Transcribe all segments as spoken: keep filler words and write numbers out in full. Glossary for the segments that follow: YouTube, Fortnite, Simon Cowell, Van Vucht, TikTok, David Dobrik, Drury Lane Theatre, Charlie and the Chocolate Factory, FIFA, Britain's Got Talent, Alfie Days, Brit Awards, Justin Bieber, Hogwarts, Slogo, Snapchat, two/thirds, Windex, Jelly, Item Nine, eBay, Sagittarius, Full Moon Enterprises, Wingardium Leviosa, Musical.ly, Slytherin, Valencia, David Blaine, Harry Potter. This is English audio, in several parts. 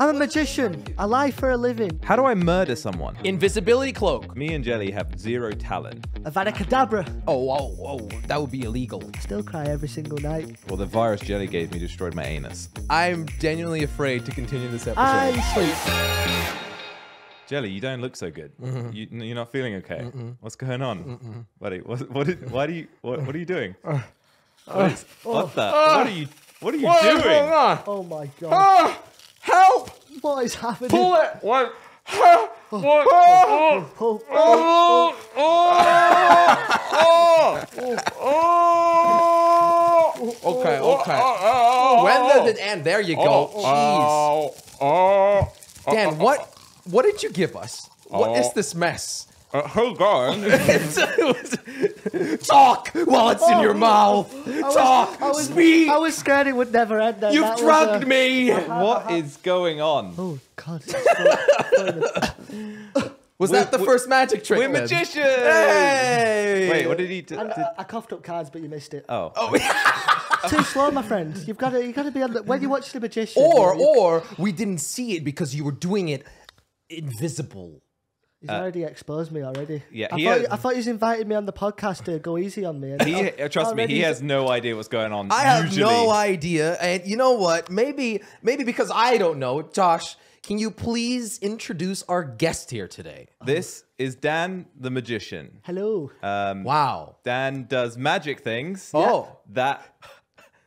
I'm a magician. I lie for a living. How do I murder someone? Invisibility cloak. Me and Jelly have zero talent. Avada Kedavra. Oh, oh, oh, that would be illegal. I still cry every single night. Well, the virus Jelly gave me destroyed my anus. I'm genuinely afraid to continue this episode. I'm sweet. Jelly, you don't look so good. Mm-hmm. you, you're not feeling okay. Mm-mm. What's going on? Mm-mm. Buddy, what, what, did, why do you, what, what are you doing? Uh, what, is, uh, what the? Uh, what are you, what are you what doing? Is going on? Oh my God. Uh, help! What is happening? Pull it! What? What? Oh! Oh! Oh! Oh! Okay, okay. When does it end? There you go. Jeez. Dan, what? What did you give us? What is this mess? Uh, hold on. Talk while it's oh, in your mouth. I Talk. Was, Speak. I was, I was scared it would never end. Then. You've that drugged a... me. What is going on? Oh, God. Was we're, that the first magic trick? We're then? magicians. Hey. Wait, what did he do? And, did... I coughed up cards, but you missed it. Oh. Oh. Too slow, my friend. You've got to. You got to be on the, when you watch the magician. Or, you, or we didn't see it because you were doing it invisible. He's uh, already exposed me already. Yeah, I, he thought, has, I thought he's invited me on the podcast to go easy on me. He, trust me, he has no idea what's going on. I usually. have no idea, and you know what? Maybe, maybe because I don't know. Josh, can you please introduce our guest here today? This is Dan, the magician. Hello. Um, wow. Dan does magic things. Oh, that.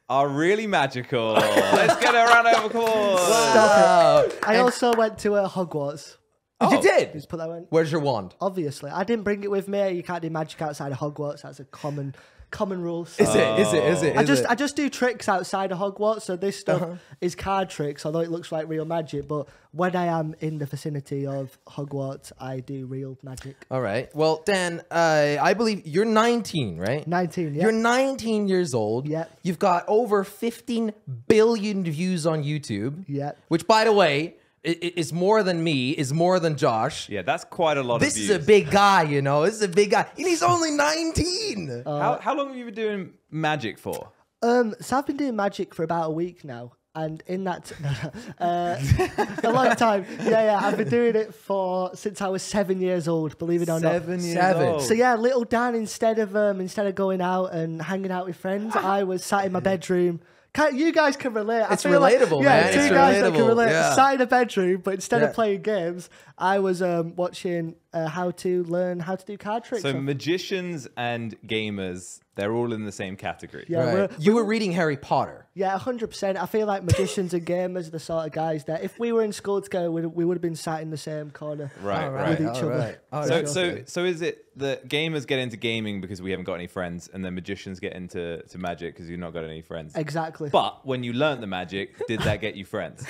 Are really magical. Let's get a round of applause. Stop it. I also went to uh, Hogwarts. Oh, you did? Just put that one. Where's your wand? Obviously, I didn't bring it with me. You can't do magic outside of Hogwarts. That's a common, common rule. So. Is it? Is it? Is it? I is just, it? I just do tricks outside of Hogwarts. So this stuff uh-huh. is card tricks, although it looks like real magic. But when I am in the vicinity of Hogwarts, I do real magic. All right. Well, Dan, uh, I believe you're nineteen, right? nineteen. Yeah. You're nineteen years old. Yeah. You've got over fifteen billion views on YouTube. Yeah. Which, by the way. It's more than me, is more than Josh. Yeah, that's quite a lot this of views. This is a big guy, you know. This is a big guy. And he's only nineteen. Uh, how, how long have you been doing magic for? Um, so I've been doing magic for about a week now. And in that, uh, a long time. Yeah, yeah, I've been doing it for, since I was seven years old, believe it or not. Seven years seven. old. So yeah, little Dan, instead of, um, instead of going out and hanging out with friends, I was sat in my bedroom. Can't, you guys can relate. I it's feel relatable, like, yeah, man. Two it's guys relatable. that can relate. Yeah. Sat in a bedroom, but instead yeah. of playing games, I was um, watching uh, how to learn how to do card tricks. So or... magicians and gamers, they're all in the same category. Yeah, right. we're, you were reading Harry Potter. Yeah, one hundred percent. I feel like magicians and gamers are the sort of guys that if we were in school together, we, we would have been sat in the same corner right, right, with each other. Right. Oh, so, sure. so, so is it that gamers get into gaming because we haven't got any friends, and then magicians get into to magic because you've not got any friends? Exactly. But when you learnt the magic, did that get you friends?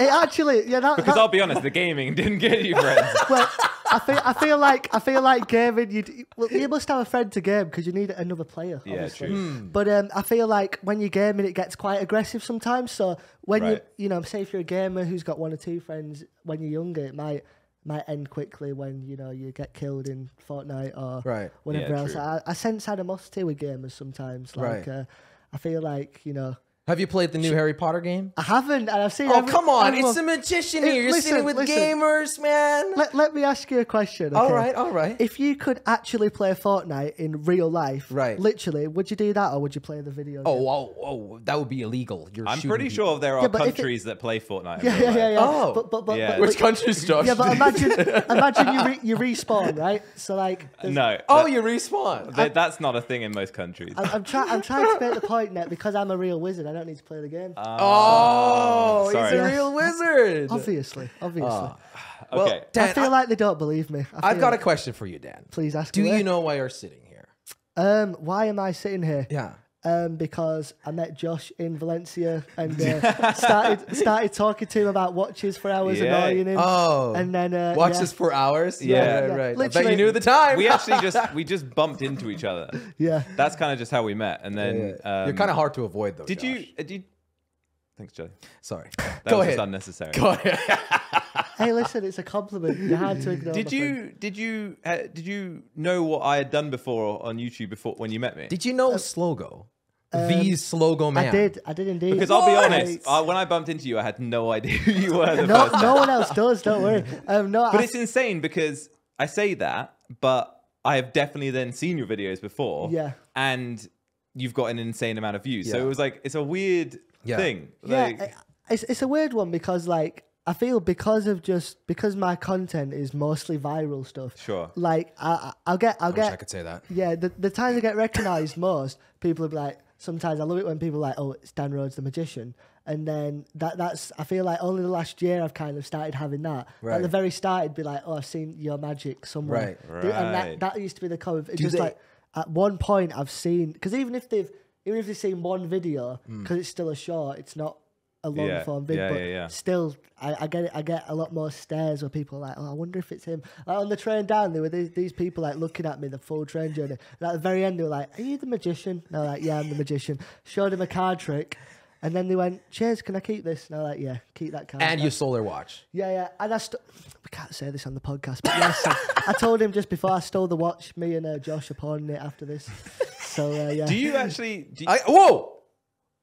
It actually, yeah. That, because that, I'll be honest, the gaming didn't get you friends. Well, I feel, I feel like, I feel like gaming. You, well, you must have a friend to game because you need another player. Yeah, obviously. True. Mm. But um, I feel like when you're gaming, it gets quite aggressive sometimes. So when right. you, you know, say if you're a gamer who's got one or two friends when you're younger, it might might end quickly when you know you get killed in Fortnite or right. whatever yeah, else. I, I sense animosity with gamers sometimes. Like right. uh, I feel like you know. Have you played the new Harry Potter game? I haven't, and I've seen. Oh every, come on! Everyone. It's a magician here. You're listen, sitting with listen. gamers, man. Let Let me ask you a question. Okay? All right, all right. If you could actually play Fortnite in real life, right? Literally, would you do that, or would you play the video? Oh, game? oh, oh! That would be illegal. You're I'm pretty people. sure there are yeah, countries it, that play Fortnite. Yeah, yeah, yeah, yeah. Oh, but, but, but, yeah. But, but, which countries, Josh? Yeah, but imagine, imagine you re, you respawn, right? So like, no. Oh, you respawn. Th that's not a thing in most countries. I'm, I'm trying. I'm trying to make the point that because I'm a real wizard. I don't need to play the game. Uh, oh, sorry. He's a real wizard. Obviously, obviously. Uh, well, okay. Dan, I feel I, like they don't believe me. I've got like, a question for you, Dan. Please ask me. Do away. you know why you're sitting here? Um, why am I sitting here? Yeah. Um, because I met Josh in Valencia and uh, started started talking to him about watches for hours yeah. and annoying him. Oh, and then uh, watches yeah. for hours. Yeah, yeah, yeah. right. Literally. I bet you knew the time. We actually just we just bumped into each other. Yeah, that's kind of just how we met. And then yeah, yeah. Um, you're kind of hard to avoid though. Did Josh. you? Uh, did. Thanks, Jelly. Sorry, that Go was ahead. just unnecessary. Go ahead. Hey, listen, it's a compliment. You're hard to ignore. Did you, did you, uh, did you know what I had done before on YouTube before when you met me? Did you know uh, Slogo? Um, the Slogo man. I did. I did indeed. Because what? I'll be honest, I, when I bumped into you, I had no idea who you were. The no, first no one else does. Don't worry. Um, no, but I, it's insane because I say that, but I have definitely then seen your videos before. Yeah. And you've got an insane amount of views. Yeah. So it was like, it's a weird yeah. thing. Like, yeah. It's, it's a weird one because like, I feel because of just because my content is mostly viral stuff. Sure. Like I, I'll get, I'll I get. Wish I could say that. Yeah. The, the times I get recognised most, people are like. Sometimes I love it when people are like, oh, it's Dan Rhodes the magician, and then that that's. I feel like only the last year I've kind of started having that. Right. At the very start, it'd be like, oh, I've seen your magic somewhere. Right. Right. And that that used to be the comment. It's Do just they... like at one point I've seen because even if they've even if they've seen one video because mm. it's still a short, it's not. A long yeah, form big, yeah, but yeah, yeah. still, I, I get it. I get a lot more stares where people are like, "Oh, I wonder if it's him." Like on the train down, there were these, these people like looking at me the full train journey. And at the very end, they were like, "Are you the magician?" And I was like, "Yeah, I'm the magician." Showed him a card trick, and then they went, "Cheers, can I keep this?" And I was like, "Yeah, keep that card." And you stole their watch. Yeah, yeah. And I st we can't say this on the podcast, but yes, I, I told him just before I stole the watch. Me and uh, Josh are pawning it after this. So uh, yeah. Do you actually? Do you I, whoa,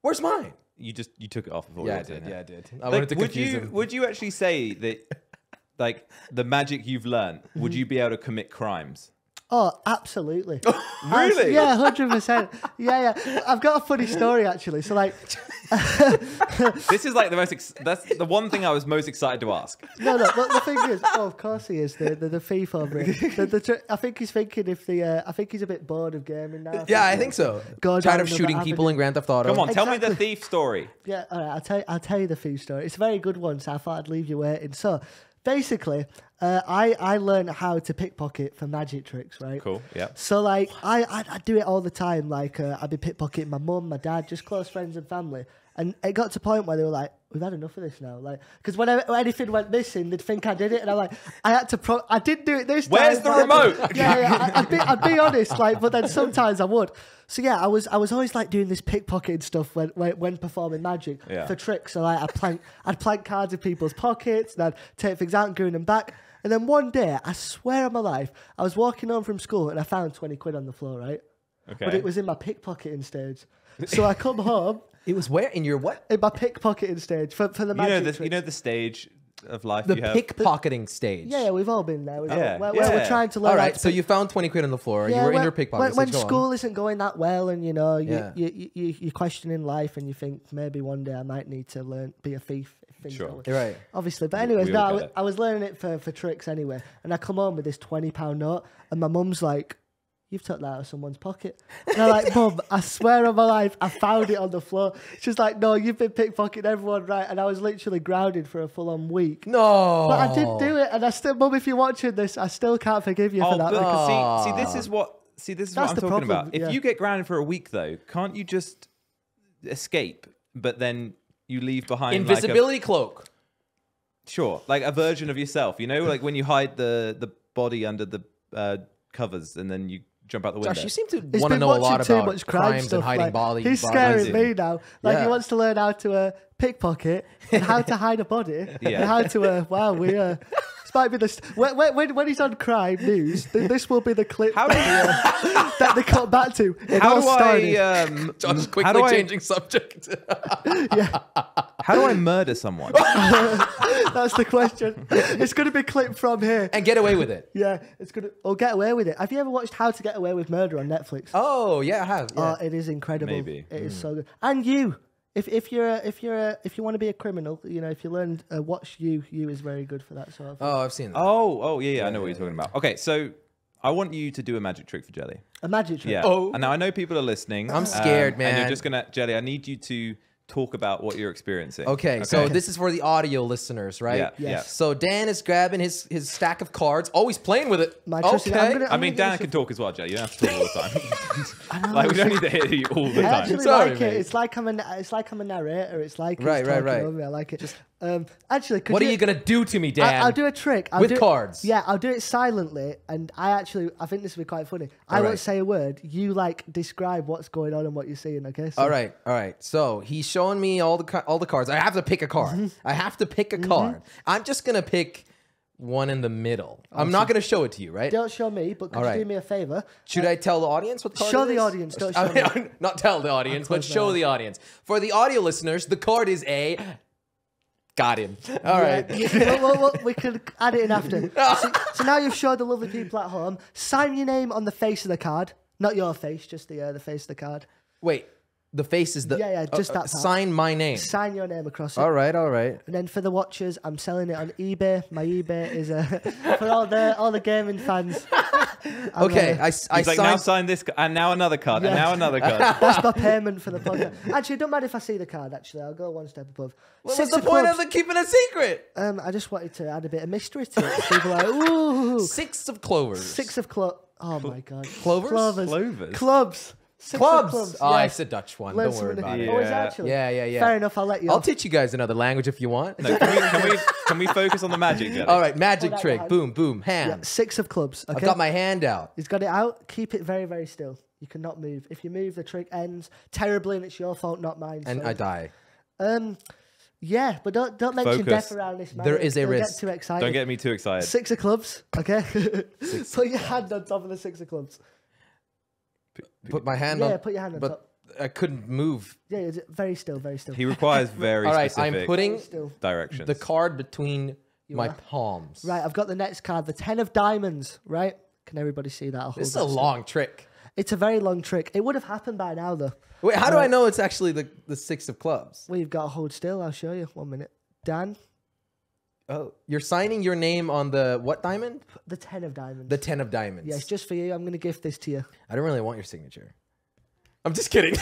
where's mine? You just you took it off before. Yeah, I did. Yeah, I did. I like, wanted to would confuse you, him. Would you actually say that, like, the magic you've learned, would you be able to commit crimes? Oh, absolutely. Really? Yeah, hundred percent. Yeah, yeah. I've got a funny story actually. So like, this is like the most. Ex that's the one thing I was most excited to ask. No, no. But the thing is, oh, of course he is the the, the FIFA Brit. The, the I think he's thinking if the. Uh, I think he's a bit bored of gaming now. I yeah, I think so. God, tired of shooting people in Grand Theft Auto. Come on, exactly. Tell me the thief story. Yeah, all right. I'll tell you, I'll tell you the thief story. It's a very good one. So I thought I'd leave you waiting. So. Basically, uh, I, I learned how to pickpocket for magic tricks, right? Cool, yeah. So, like, I, I, I do it all the time. Like, uh, I'd be pickpocketing my mum, my dad, just close friends and family. And it got to a point where they were like, we've had enough of this now. Like, because whenever anything went missing, they'd think I did it. And I'm like, I had to pro... I did do it this time. Where's the remote? Yeah, yeah. I, I'd, be, I'd be honest, like, but then sometimes I would. So, yeah, I was I was always, like, doing this pickpocketing stuff when when, when performing magic yeah. for tricks. So, like, I'd plank, I'd plank cards in people's pockets, and I'd take things out and glue them back. And then one day, I swear on my life, I was walking home from school, and I found twenty quid on the floor, right? Okay. But it was in my pickpocketing stage. So I come home... It was where? In your what? In my pickpocketing stage for, for the magic. You know the, you know the stage of life the you have? Pickpocketing stage. Yeah, yeah, we've all been there. We've oh, all, yeah. Where, where yeah. We're trying to learn. All right, so you found twenty quid on the floor. Yeah, you were where, in your pickpocketing stage. When, when school on. Isn't going that well and, you know, you, yeah. you, you, you, you're questioning life and you think maybe one day I might need to learn, be a thief. Sure. Right. Obviously. But anyways, no, I, I was learning it for, for tricks anyway. And I come home with this twenty pound note and my mum's like, you've took that out of someone's pocket. And I'm like, Mum, I swear on my life, I found it on the floor. She's like, no, you've been pickpocketing everyone, right? And I was literally grounded for a full-on week. No. But I did do it. And I still, Mum, if you're watching this, I still can't forgive you oh, for that. Because see, see, this is what, see, this is That's what I'm talking problem, about. If yeah. you get grounded for a week, though, can't you just escape, but then you leave behind... Invisibility like a, cloak. Sure. Like a version of yourself, you know? Like when you hide the, the body under the uh, covers and then you... Jump out the window. Josh, you seem to want to know a lot about much crime crimes stuff, and hiding like, body. He's scaring me now. Like yeah. he wants to learn how to uh, pickpocket and how to hide a body yeah. and how to. Uh, wow, we. Uh, this might be this when, when when he's on crime news. This will be the clip how that, do, uh, that they cut back to. It how all do started. I? Um, Josh quickly how do changing I, subject. yeah. How do I murder someone? That's the question. It's going to be clipped from here. And get away with it. Yeah, it's going to... Or get away with it. Have you ever watched How to Get Away with Murder on Netflix? Oh, yeah, I have. Yeah. Oh, it is incredible. Maybe. It mm. is so good. And you. If if you're a, if you're a, if you want to be a criminal, you know, if you learn uh, watch you, you is very good for that sort of thing. Oh, I've seen that. Oh, oh, yeah, yeah, I know what you're talking about. Okay, so... I want you to do a magic trick for Jelly. A magic trick? Yeah. Oh. And now I know people are listening. I'm scared, um, man. And you're just going to... Jelly, I need you to... Talk about what you're experiencing. Okay, okay, so this is for the audio listeners, right? Yeah. Yes. So Dan is grabbing his his stack of cards, always playing with it. My okay. I'm gonna, I'm I mean, Dan can talk as well, Jay. You don't have to talk all the time. Like we don't need to hear you all the I time. Actually Sorry, like it. It's like I'm a it's like I'm a narrator. It's like right, right, right. Over. I like it. Just, um, actually, could what you, are you gonna do to me, Dan? I, I'll do a trick I'll with do cards. It, yeah, I'll do it silently, and I actually I think this will be quite funny. All I right. won't say a word. You like describe what's going on and what you're seeing. Okay. So, all right, all right. So he shows. Showing me all the all the cards. I have to pick a card. I have to pick a mm-hmm. card. I'm just gonna pick one in the middle. Awesome. I'm not going to show it to you, right? Don't show me, but could right. you do me a favor? Should uh, I tell the audience what the card show is? Show the audience, don't show I mean, me. Not tell the audience, but show out. the audience. For the audio listeners, the card is a... Got him. All yeah, right. You, well, well, well, we could add it in after. So, so now you've showed the lovely people at home. Sign your name on the face of the card. Not your face, just the uh, the face of the card. Wait, the face is the... Yeah, yeah, just uh, that part. Sign my name. Sign your name across it. All right, all right. And then for the watchers, I'm selling it on eBay. My eBay is uh, for all the all the gaming fans. I'm okay, uh, I, I He's like, signed... now sign this, and now another card, yeah. and now another card. That's my payment for the podcast. Actually, don't mind if I see the card, actually. I'll go one step above. What Six was the point clubs. of keeping a secret? Um, I just wanted to add a bit of mystery to it. People are like, ooh. Six of clovers. Six of clovers. Oh, my God. Clovers? Clovers. Clovers. Clubs. Six clubs. clubs. Oh, yeah. It's a Dutch one. Learn Don't worry about it. Yeah. Oh, yeah, yeah, yeah. Fair enough. I'll let you. I'll off. teach you guys another language if you want. No, can, we, can we can we focus on the magic? Jelly? All right, magic oh, trick. Hand. Boom, boom, hand. Yeah, six of clubs. Okay? I've got my hand out. He's got it out. Keep it very, very still. You cannot move. If you move, the trick ends terribly, and it's your fault, not mine. And so. I die. Um. Yeah, but don't don't mention Focus. death around this, man. There is a don't risk. Get too excited. Don't get me too excited. Six of clubs. Okay. Six. Put your hand on top of the six of clubs. Put my hand yeah, on. Yeah, put your hand on. But top. I couldn't move. Yeah, it's very still, very still. He requires very All right, specific I'm putting directions. The card between you my are. palms. Right, I've got the next card, the ten of diamonds. Right? Can everybody see that? I'll this is a still. long trick. It's a very long trick. It would have happened by now, though. Wait, how uh, do I know it's actually the the six of clubs? Well, you've got to hold still. I'll show you. One minute, Dan. Oh, you're signing your name on the what diamond? The ten of diamonds. The ten of diamonds. Yes, just for you. I'm going to gift this to you. I don't really want your signature. I'm just kidding.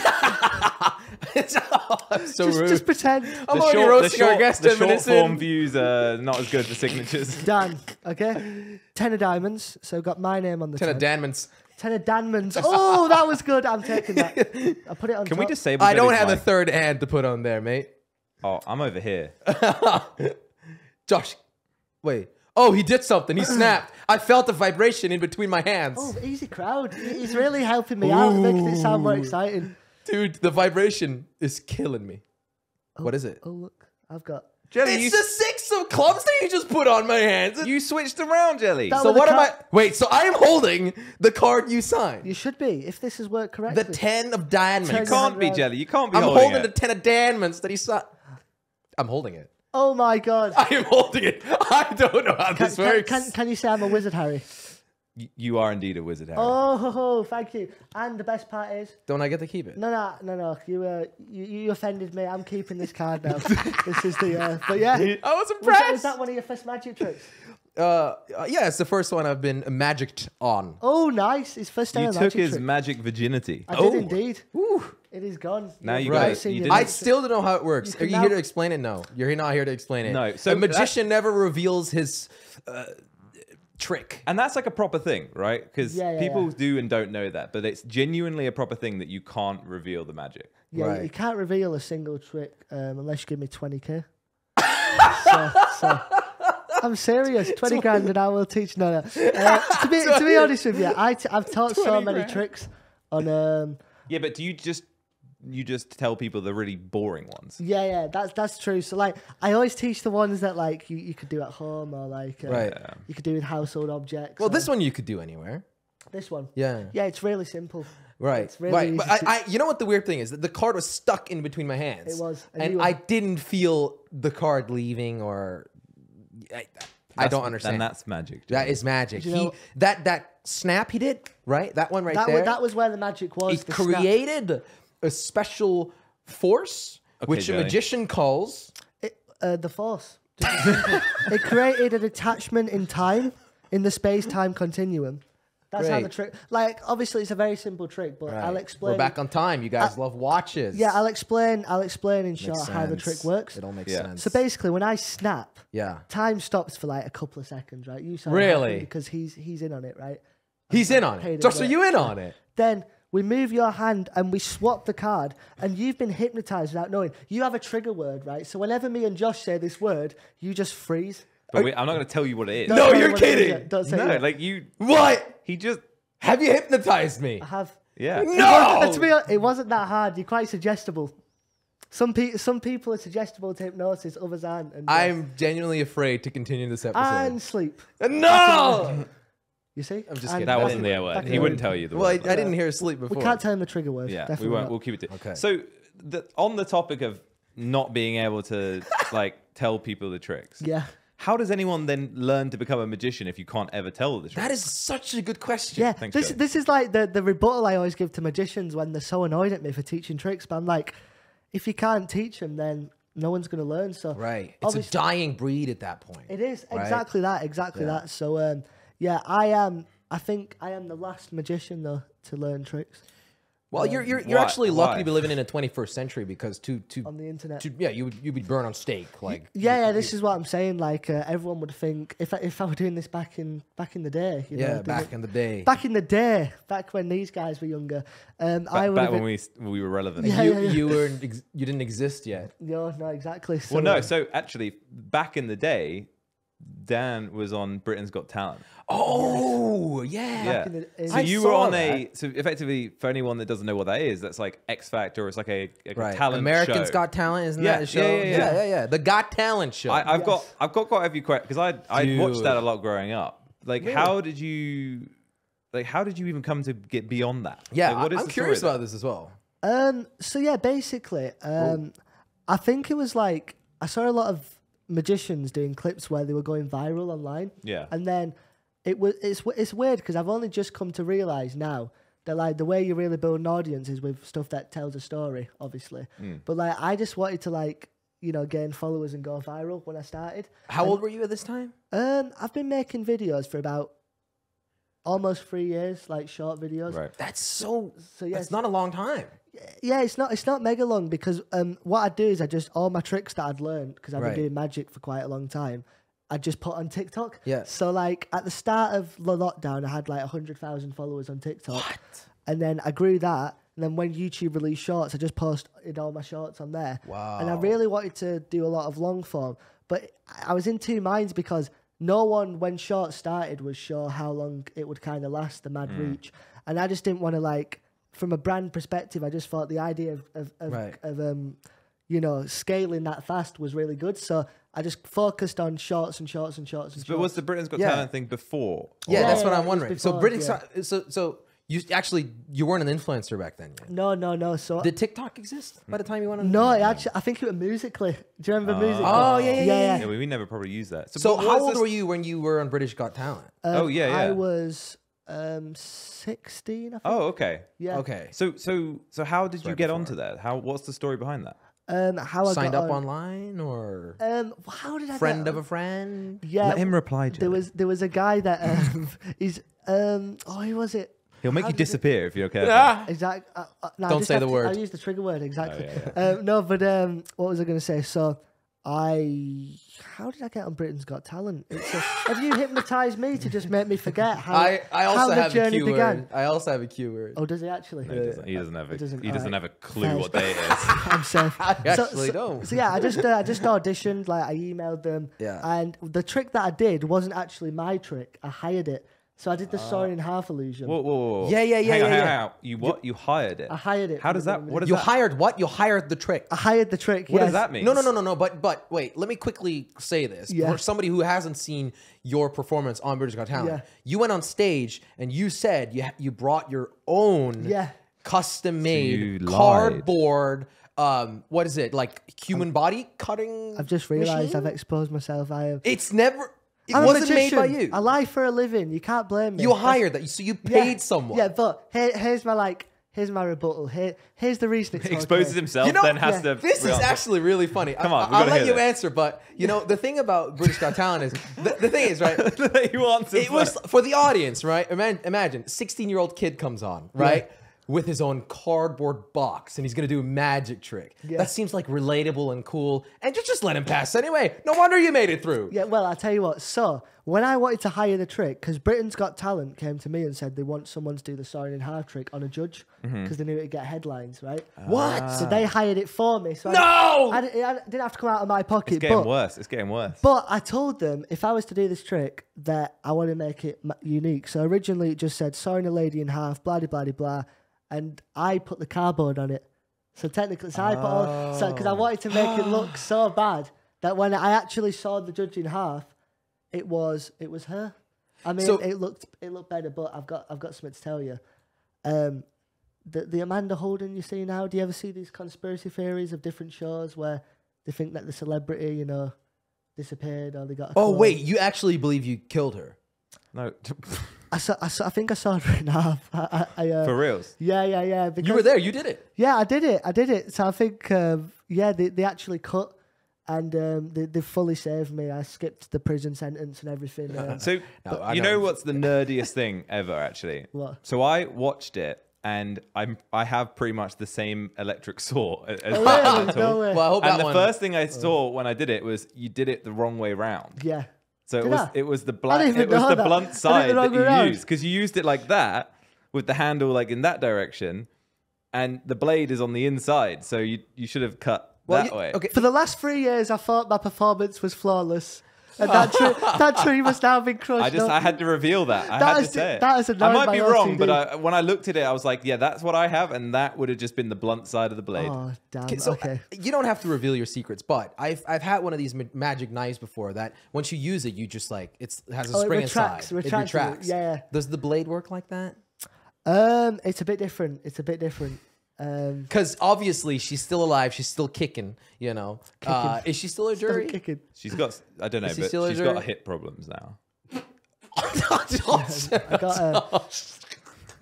It's, oh, I'm so just, rude. Just pretend. I'm the only roasting short, our guest the short form in. views are not as good for signatures. Dan, okay? Ten of diamonds. So got my name on the ten. Ten of diamonds. Ten of Danmans. Oh, that was good. I'm taking that. I put it on Can top. we disable I don't have mic. a third hand to put on there, mate. Oh, I'm over here. Josh, wait. Oh, he did something. He snapped. I felt a vibration in between my hands. Oh, easy crowd. He's really helping me Ooh. out, making it sound more exciting. Dude, the vibration is killing me. Oh, what is it? Oh, look. I've got... Jelly, it's the six of clubs that you just put on my hands. You switched around, Jelly. That so what am I... Wait, so I am holding the card you signed. You should be, if this has worked correctly. The ten of diamonds. You can't be, Jelly. You can't be I'm holding, holding the ten of diamonds that he signed. I'm holding it. Oh my God! I am holding it. I don't know how can, this works. Can, can, can you say I'm a wizard, Harry? Y you are indeed a wizard, Harry. Oh, thank you. And the best part is, don't I get to keep it? No, no, no, no. You, uh, you, you offended me. I'm keeping this card now. This is the. Uh, but yeah, I was impressed. Was that, was that one of your first magic tricks? Uh, uh, yeah, it's the first one I've been magicked on. Oh, nice! His first ever magic trick. You took his magic virginity. I oh. did indeed. Ooh. It is gone. Now you right. guys, you I still don't know how it works. You Are you now... here to explain it? No, you're not here to explain it. No. So a magician that's... never reveals his uh, trick, and that's like a proper thing, right? Because yeah, yeah, people yeah. do and don't know that, but it's genuinely a proper thing that you can't reveal the magic. Yeah, right. You can't reveal a single trick um, unless you give me twenty k. so, so. I'm serious. Twenty grand, and I will teach. No, no. Uh, to be to be honest with you, I t I've taught so many grand. tricks on. Um, yeah, but do you just you just tell people the really boring ones? Yeah, yeah, that's that's true. So like, I always teach the ones that like you, you could do at home or like uh, right. yeah. you could do with household objects. Well, or... this one you could do anywhere. This one, yeah, yeah, it's really simple. Right, it's really right. But I, to... I, you know what the weird thing is? The card was stuck in between my hands. It was, and, and I didn't feel the card leaving or. I, I don't understand. And that's magic. That is magic. You know, he that that snap he did right. That one right that there. Was, that was where the magic was. It created. Snap. A special force, okay, which Jelly. a magician calls... It, uh, the force. It created an attachment in time, in the space-time continuum. That's Great. how the trick... Like, obviously, it's a very simple trick, but right. I'll explain... We're back on time. You guys I, love watches. Yeah, I'll explain I'll explain in short how the trick works. It all makes yeah. sense. So basically, when I snap, yeah. time stops for like a couple of seconds, right? You Really? Because he's, he's in on it, right? He's I'm in on it. Josh, are you in on it? Then... We move your hand and we swap the card and you've been hypnotized without knowing. You have a trigger word, right? So whenever me and Josh say this word, you just freeze. But wait, I'm not going to tell you what it is. Don't no, you're kidding. Don't say no, it. like you... What? He just... Have you hypnotized me? I have. Yeah. No! It wasn't, it wasn't that hard. You're quite suggestible. Some, pe some people are suggestible to hypnosis, others aren't. And, uh, I'm genuinely afraid to continue this episode. And sleep. No! You see? I'm just kidding. That wasn't the word. He wouldn't tell you the word. Well, I, I didn't hear sleep before. We can't tell him the trigger word. Yeah, definitely we won't. Not. We'll keep it to okay. So the, on the topic of not being able to like tell people the tricks. Yeah. How does anyone then learn to become a magician if you can't ever tell the truth? That is such a good question. Yeah, Thanks, this, this is like the, the rebuttal I always give to magicians when they're so annoyed at me for teaching tricks. But I'm like, if you can't teach them, then no one's going to learn. So right. It's a dying breed at that point. It is. Right? Exactly that. Exactly yeah. that. So, um, yeah, I am. I think I am the last magician, though, to learn tricks. Well, um, you're you're, you're actually lucky Why? to be living in the twenty-first century because to to on the internet, to, yeah, you would you'd be burned on stake, like yeah, you, yeah. This you, is what I'm saying. Like uh, everyone would think if I, if I were doing this back in back in the day, you yeah, know, back it, in the day, back in the day, back when these guys were younger, um, ba I would back when we we were relevant. Yeah, you yeah, yeah. you were ex you didn't exist yet. No, no, exactly. So, well, no. So actually, back in the day, Dan was on Britain's Got Talent. Oh yeah, yeah. So I you were on that. a so effectively for anyone that doesn't know what that is, that's like X Factor. It's like a, a right. talent Americans show. Got Talent, isn't yeah, that a show? Yeah yeah yeah. yeah, yeah, yeah. The Got Talent show. I, I've yes. got I've got quite a few questions because I Dude. I watched that a lot growing up. Like really? how did you like how did you even come to get beyond that? Yeah, like, what is I'm curious about this as well. Um. So yeah, basically, um, Ooh. I think it was like I saw a lot of magicians doing clips where they were going viral online. Yeah. And then it was it's it's weird because I've only just come to realize now that like the way you really build an audience is with stuff that tells a story, obviously. Mm. But like I just wanted to like, you know, gain followers and go viral when I started. How and, old were you at this time? Um I've been making videos for about almost three years, like short videos. Right. That's so so yeah, it's not a long time. Yeah, it's not it's not mega long because um, what I do is I just all my tricks that I'd learned because I've right. been doing magic for quite a long time. I just put on TikTok. Yeah. So like at the start of the lockdown, I had like a hundred thousand followers on TikTok, what? and then I grew that. And then when YouTube released shorts, I just posted all my shorts on there. Wow. And I really wanted to do a lot of long form, but I was in two minds because no one, when shorts started, was sure how long it would kind of last, the mad mm. reach, and I just didn't want to like. From a brand perspective, I just thought the idea of, of, of, right. of um, you know, scaling that fast was really good. So I just focused on shorts and shorts and shorts and shorts. But was the Britain's Got yeah. Talent thing before? Yeah, yeah that's yeah, what I'm wondering. Before, so Britain's yeah. so so you actually you weren't an influencer back then. Yet. No, no, no. So did TikTok exist by the time you went on? No, it actually, I think it was Musical.ly. Do you remember oh. Musical.ly? Oh yeah, yeah, yeah. yeah. yeah we, we never probably used that. So, so how old this? were you when you were on British Got Talent? Um, oh yeah, yeah. I was. Um, sixteen. I think. Oh, okay. Yeah. Okay. So, so, so, how did Sorry you get before. onto that? How? What's the story behind that? Um, how I signed got up on... online, or um, how did I? Friend get... of a friend. Yeah. Let him reply. Jelly. There was there was a guy that um, he's um oh who was it? He'll make how you disappear it... if you're okay. Ah! Exactly. Uh, uh, no, Don't say the to, word. I'll use the trigger word exactly. Oh, yeah, yeah. Um, no, but um, what was I going to say? So. I how did I get on Britain's Got Talent? It's a, have you hypnotised me to just make me forget how I, I also how the have journey a Q began? Word. I also have a Q word. Oh, does he actually? No, he doesn't. He doesn't have a. Doesn't, he doesn't right. have a clue Fair. what day it is. I'm safe. I so, actually so, don't. So yeah, I just uh, I just auditioned. Like I emailed them. Yeah. And the trick that I did wasn't actually my trick. I hired it. So I did the uh, sawing in half illusion. Whoa, whoa, whoa. Yeah, yeah, yeah, hang yeah, on, yeah. Hang on. You what? You hired it. I hired it. How does that? What is you that? hired? What you hired the trick? I hired the trick. What yes. does that mean? No, no, no, no, no. But but wait, let me quickly say this yeah. for somebody who hasn't seen your performance on British Got Talent. Yeah. You went on stage and you said you you brought your own yeah. custom made cardboard. Um, what is it like? Human I'm, body cutting. I've just realized machine? I've exposed myself. I have. It's never. It I'm wasn't made by you. I lie for a living. You can't blame me. You hired that. So you paid yeah, someone. Yeah, but here, here's my like, here's my rebuttal. Here, here's the reason. It's Exposes okay. himself, you know, then has yeah. to. This is actually really funny. Come on, I, I'll let you this. answer. But you know, the thing about British Got Talent is the, the thing is right. you answer. It was for the audience, right? Imagine, imagine, sixteen-year-old kid comes on, right? Yeah. With his own cardboard box, and he's gonna do a magic trick. Yeah. That seems like relatable and cool, and just just let him pass anyway. No wonder you made it through. Yeah, well, I'll tell you what. So when I wanted to hire the trick, because Britain's Got Talent came to me and said they want someone to do the sawing in half trick on a judge, because mm-hmm. they knew it'd get headlines, right? Ah. What? So they hired it for me. So no, I, I, I didn't have to come out of my pocket. It's getting but, worse. It's getting worse. But I told them if I was to do this trick, that I want to make it unique. So originally it just said sawing a lady in half, blah de blah de blah. And I put the cardboard on it So technically, so oh. I put all, so because I wanted to make it look so bad that when I actually saw the judging half, it was it was her. I mean, so, it, it looked it looked better, but I've got I've got something to tell you. Um, the the Amanda Holden you see now. Do you ever see these conspiracy theories of different shows where they think that the celebrity, you know, disappeared or they got? A oh clone. Wait, you actually believe you killed her? No. I, saw, I, saw, I think I saw it right now. I, I, I, uh, For reals? Yeah, yeah, yeah. You were there. You did it. Yeah, I did it. I did it. So I think, um, yeah, they, they actually cut and um, they, they fully saved me. I skipped the prison sentence and everything. Uh, so but, no, you know what's the nerdiest thing ever, actually? What? So I watched it. And I'm, I have pretty much the same electric saw as oh, yeah, that no way. Well, I hope and that the one. first thing I saw oh. when I did it was you did it the wrong way round. Yeah. So it did was I? it was the blunt it was the that. blunt side that you round. used because you used it like that with the handle like in that direction, and the blade is on the inside. So you you should have cut well, that you, way. Okay. For the last three years, I thought my performance was flawless. And that, tree, that tree must now have been crushed. I just, up. I had to reveal that. I that had is, to say it. That is annoying. I might be wrong, but I, when I looked at it, I was like, yeah, that's what I have. And that would have just been the blunt side of the blade. Oh, damn. Okay. So okay. You don't have to reveal your secrets, but I've, I've had one of these ma magic knives before that once you use it, you just like, it's, it has a oh, spring it retracts, inside. Retracts, it retracts. Yeah, yeah. Does the blade work like that? Um, It's a bit different. It's a bit different. Because um, obviously she's still alive, she's still kicking, you know. Kicking. Uh, is she still a jury? Still kicking. She's got, I don't know, is but she she's got hip problems now. I got, uh,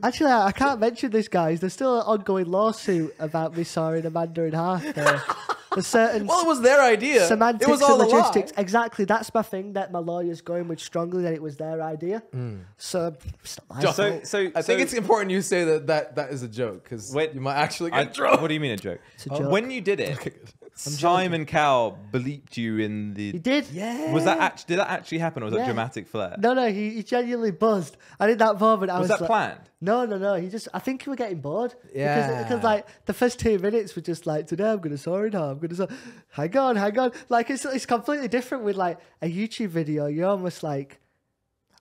actually, I can't mention this, guys. There's still an ongoing lawsuit about me sawing Amanda in half. Uh, there's certain well, it was their idea. Semantics it was all and logistics. Exactly, that's my thing that my lawyer's going with strongly that it was their idea. Mm. So, so, so, so I think so, it's important you say that that, that is a joke because you might actually get I, drunk. What do you mean a joke? It's a joke. When you did it, okay. Simon Cowell bleeped you in the. He did. Yeah. Was that actually did that actually happen or was yeah. that dramatic flair? No, no. He, he genuinely buzzed. I did that moment. I was, was that like, planned? No, no, no. He just. I think he was getting bored. Yeah. Because, because like the first two minutes were just like today I'm gonna saw it. Now I'm gonna saw. Hang on, hang on. Like it's it's completely different with like a YouTube video. You're almost like.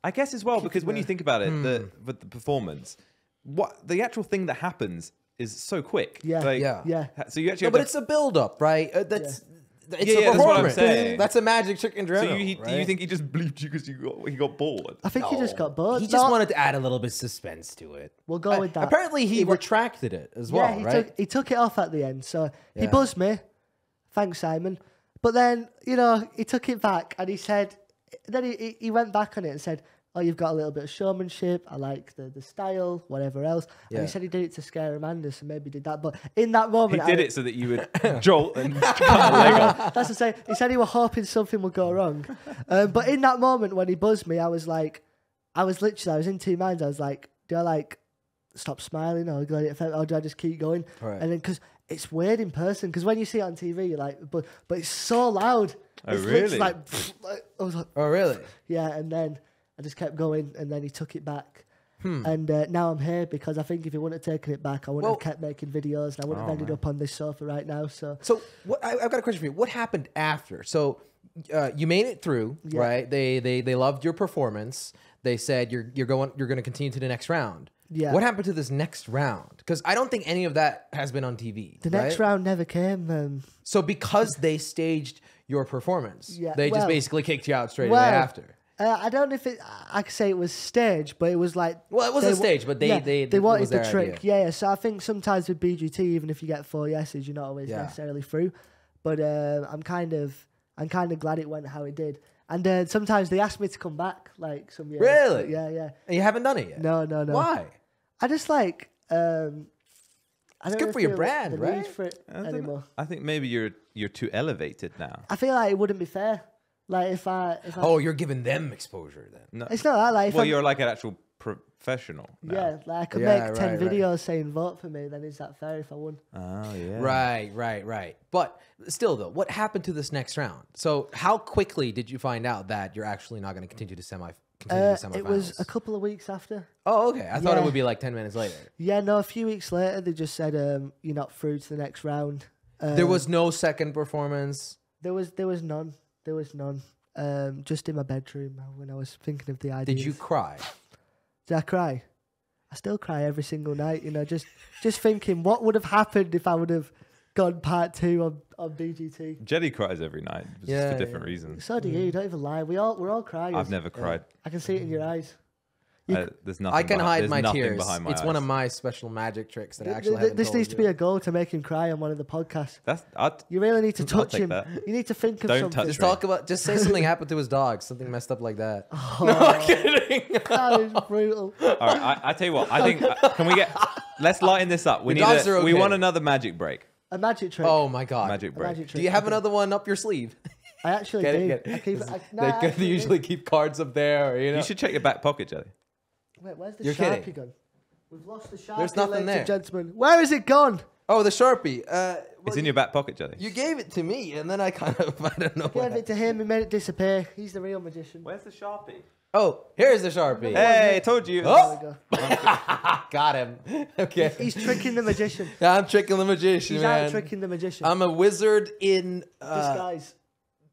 I guess as well because when you think about it, hmm. the with the performance, what the actual thing that happens. Is so quick. Yeah, like, yeah, yeah. So you actually, no, but to... it's a build-up, right? Uh, that's yeah. it's yeah, a yeah, performance. That's, that's a magic trick and adrenaline. So you, he, right? you think he just bleeped you because you got, he got bored? I think no. he just got bored. He just no. wanted to add a little bit of suspense to it. We'll go I, with that. Apparently, he, he retracted it as well. Yeah, he right? Took, he took it off at the end, so yeah. he buzzed me. Thanks, Simon. But then you know he took it back and he said, then he he went back on it and said. Oh, you've got a little bit of showmanship. I like the, the style, whatever else. Yeah. And he said he did it to scare Amanda, so maybe he did that. But in that moment... He did I, it so that you would jolt and cut the leg off. That's what I'm saying. He said he was hoping something would go wrong. Um, but in that moment when he buzzed me, I was like... I was literally... I was in two minds. I was like, do I like stop smiling or, or do I just keep going? Right. And then because it's weird in person because when you see it on T V, you're like... But, but it's so loud. Oh, it's really? Like, like, I was like... Oh, really? Yeah, and then... I just kept going, and then he took it back. Hmm. And uh, now I'm here because I think if he wouldn't have taken it back, I wouldn't well, have kept making videos, and I wouldn't oh, have ended man. up on this sofa right now. So, so what, I, I've got a question for you. What happened after? So, uh, you made it through, yeah. right? They they they loved your performance. They said you're you're going you're going to continue to the next round. Yeah. What happened to this next round? Because I don't think any of that has been on T V. The right? next round never came. Um, so because they staged your performance, yeah, they well, just basically kicked you out straight well, away after. Uh, I don't know if it, I could say it was staged, but it was like... Well, it was a stage, but they... Yeah, they, they wanted the trick, yeah, yeah. So I think sometimes with B G T, even if you get four yeses, you're not always yeah. necessarily through. But uh, I'm kind of I'm kind of glad it went how it did. And uh, sometimes they asked me to come back, like some years. Really? Yeah, yeah. And you haven't done it yet? No, no, no. Why? I just like... Um, I it's good for your brand, right? For it I, don't anymore. Think, I think maybe you're you're too elevated now. I feel like it wouldn't be fair. Like if I, if I oh, you're giving them exposure then. No. It's not that like. Well, I'm, you're like an actual professional. Now. Yeah, like I could yeah, make ten right, videos right. saying vote for me. Then is that fair if I won? Oh yeah. Right, right, right. But still, though, what happened to this next round? So how quickly did you find out that you're actually not going to continue to semi? Continue uh, to semifinals? It was a couple of weeks after. Oh, okay. I yeah. thought it would be like ten minutes later. Yeah, no, a few weeks later they just said um, you're not through to the next round. Um, there was no second performance. There was there was none. There was none. Um, just in my bedroom when I was thinking of the idea. Did you cry? Did I cry? I still cry every single night, you know, just just thinking what would have happened if I would have gone part two on, on B G T. Jelly cries every night, just yeah, for different yeah. reasons. So do mm. you, don't even lie. We all, we're all crying. I've never yeah. cried. I can see it in your eyes. You, I, there's nothing I can behind, hide my tears. My it's eyes. One of my special magic tricks that th I actually th This needs you. to be a goal to make him cry on one of the podcasts. That's, you really need to touch him. That. You need to think of Don't something. Touch just me. talk about. Just say something happened to his dog. Something messed up like that. Oh, no, I'm kidding. That is brutal. All right, I, I tell you what. I think can we get? Let's lighten this up. We the need. A, okay. We want another magic break. A magic trick. Oh my god. Magic break. Magic trick. Do you have okay. another one up your sleeve? I actually get do. It, get I keep, I, no, they I actually usually do. keep cards up there. Or, you know. You should check your back pocket, Jelly. Wait, where's the You're Sharpie kidding. gone? We've lost the Sharpie. There's nothing there, gentlemen. Where is it gone? Oh, the Sharpie. Uh, well, it's in your back pocket, Jelly. You gave it to me, and then I kind of, I don't know. You gave it to him, he made it disappear. He's the real magician. Where's the Sharpie? Oh, here's the Sharpie. Hey, I told you. Oh. Go. Got him. Okay. He's, he's tricking the magician. Yeah, I'm tricking the magician, he's man. He's tricking the magician. I'm a wizard in... Uh, disguise.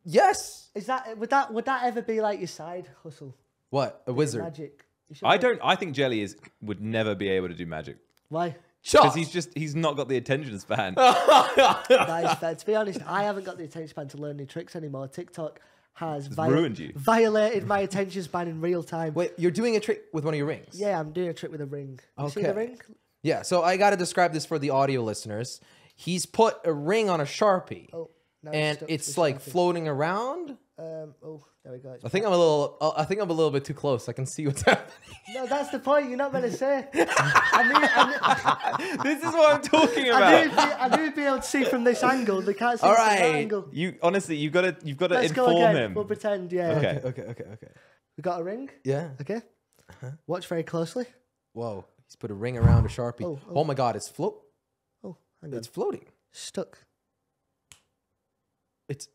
Yes. Is that would, that, would that ever be like your side hustle? What? A wizard? Magic. I don't. I think Jelly is would never be able to do magic. Why? Because he's just he's not got the attention span. That is fair. To be honest, I haven't got the attention span to learn new tricks anymore. TikTok has vi ruined you. Violated my attention span in real time. Wait, you're doing a trick with one of your rings? Yeah, I'm doing a trick with a ring. You okay. See the ring? Yeah. So I got to describe this for the audio listeners. He's put a ring on a Sharpie, oh, and it's like Sharpie. floating around. Um, oh, there we go. It's I think I'm a little. Uh, I think I'm a little bit too close. I can see what's happening. No, that's the point. You're not going to say. I mean, I mean, this is what I'm talking about. I knew, be, I knew you'd be able to see from this angle. They can't see All right. from that angle. You honestly, you've got to, you've got to Let's inform go again. him. We'll pretend. Yeah. Okay. Okay. Okay. Okay. We got a ring. Yeah. Okay. Uh-huh. Watch very closely. Whoa! He's put a ring around a Sharpie. Oh, oh. oh my God! It's float. Oh, hang on. It's floating. Stuck. It's.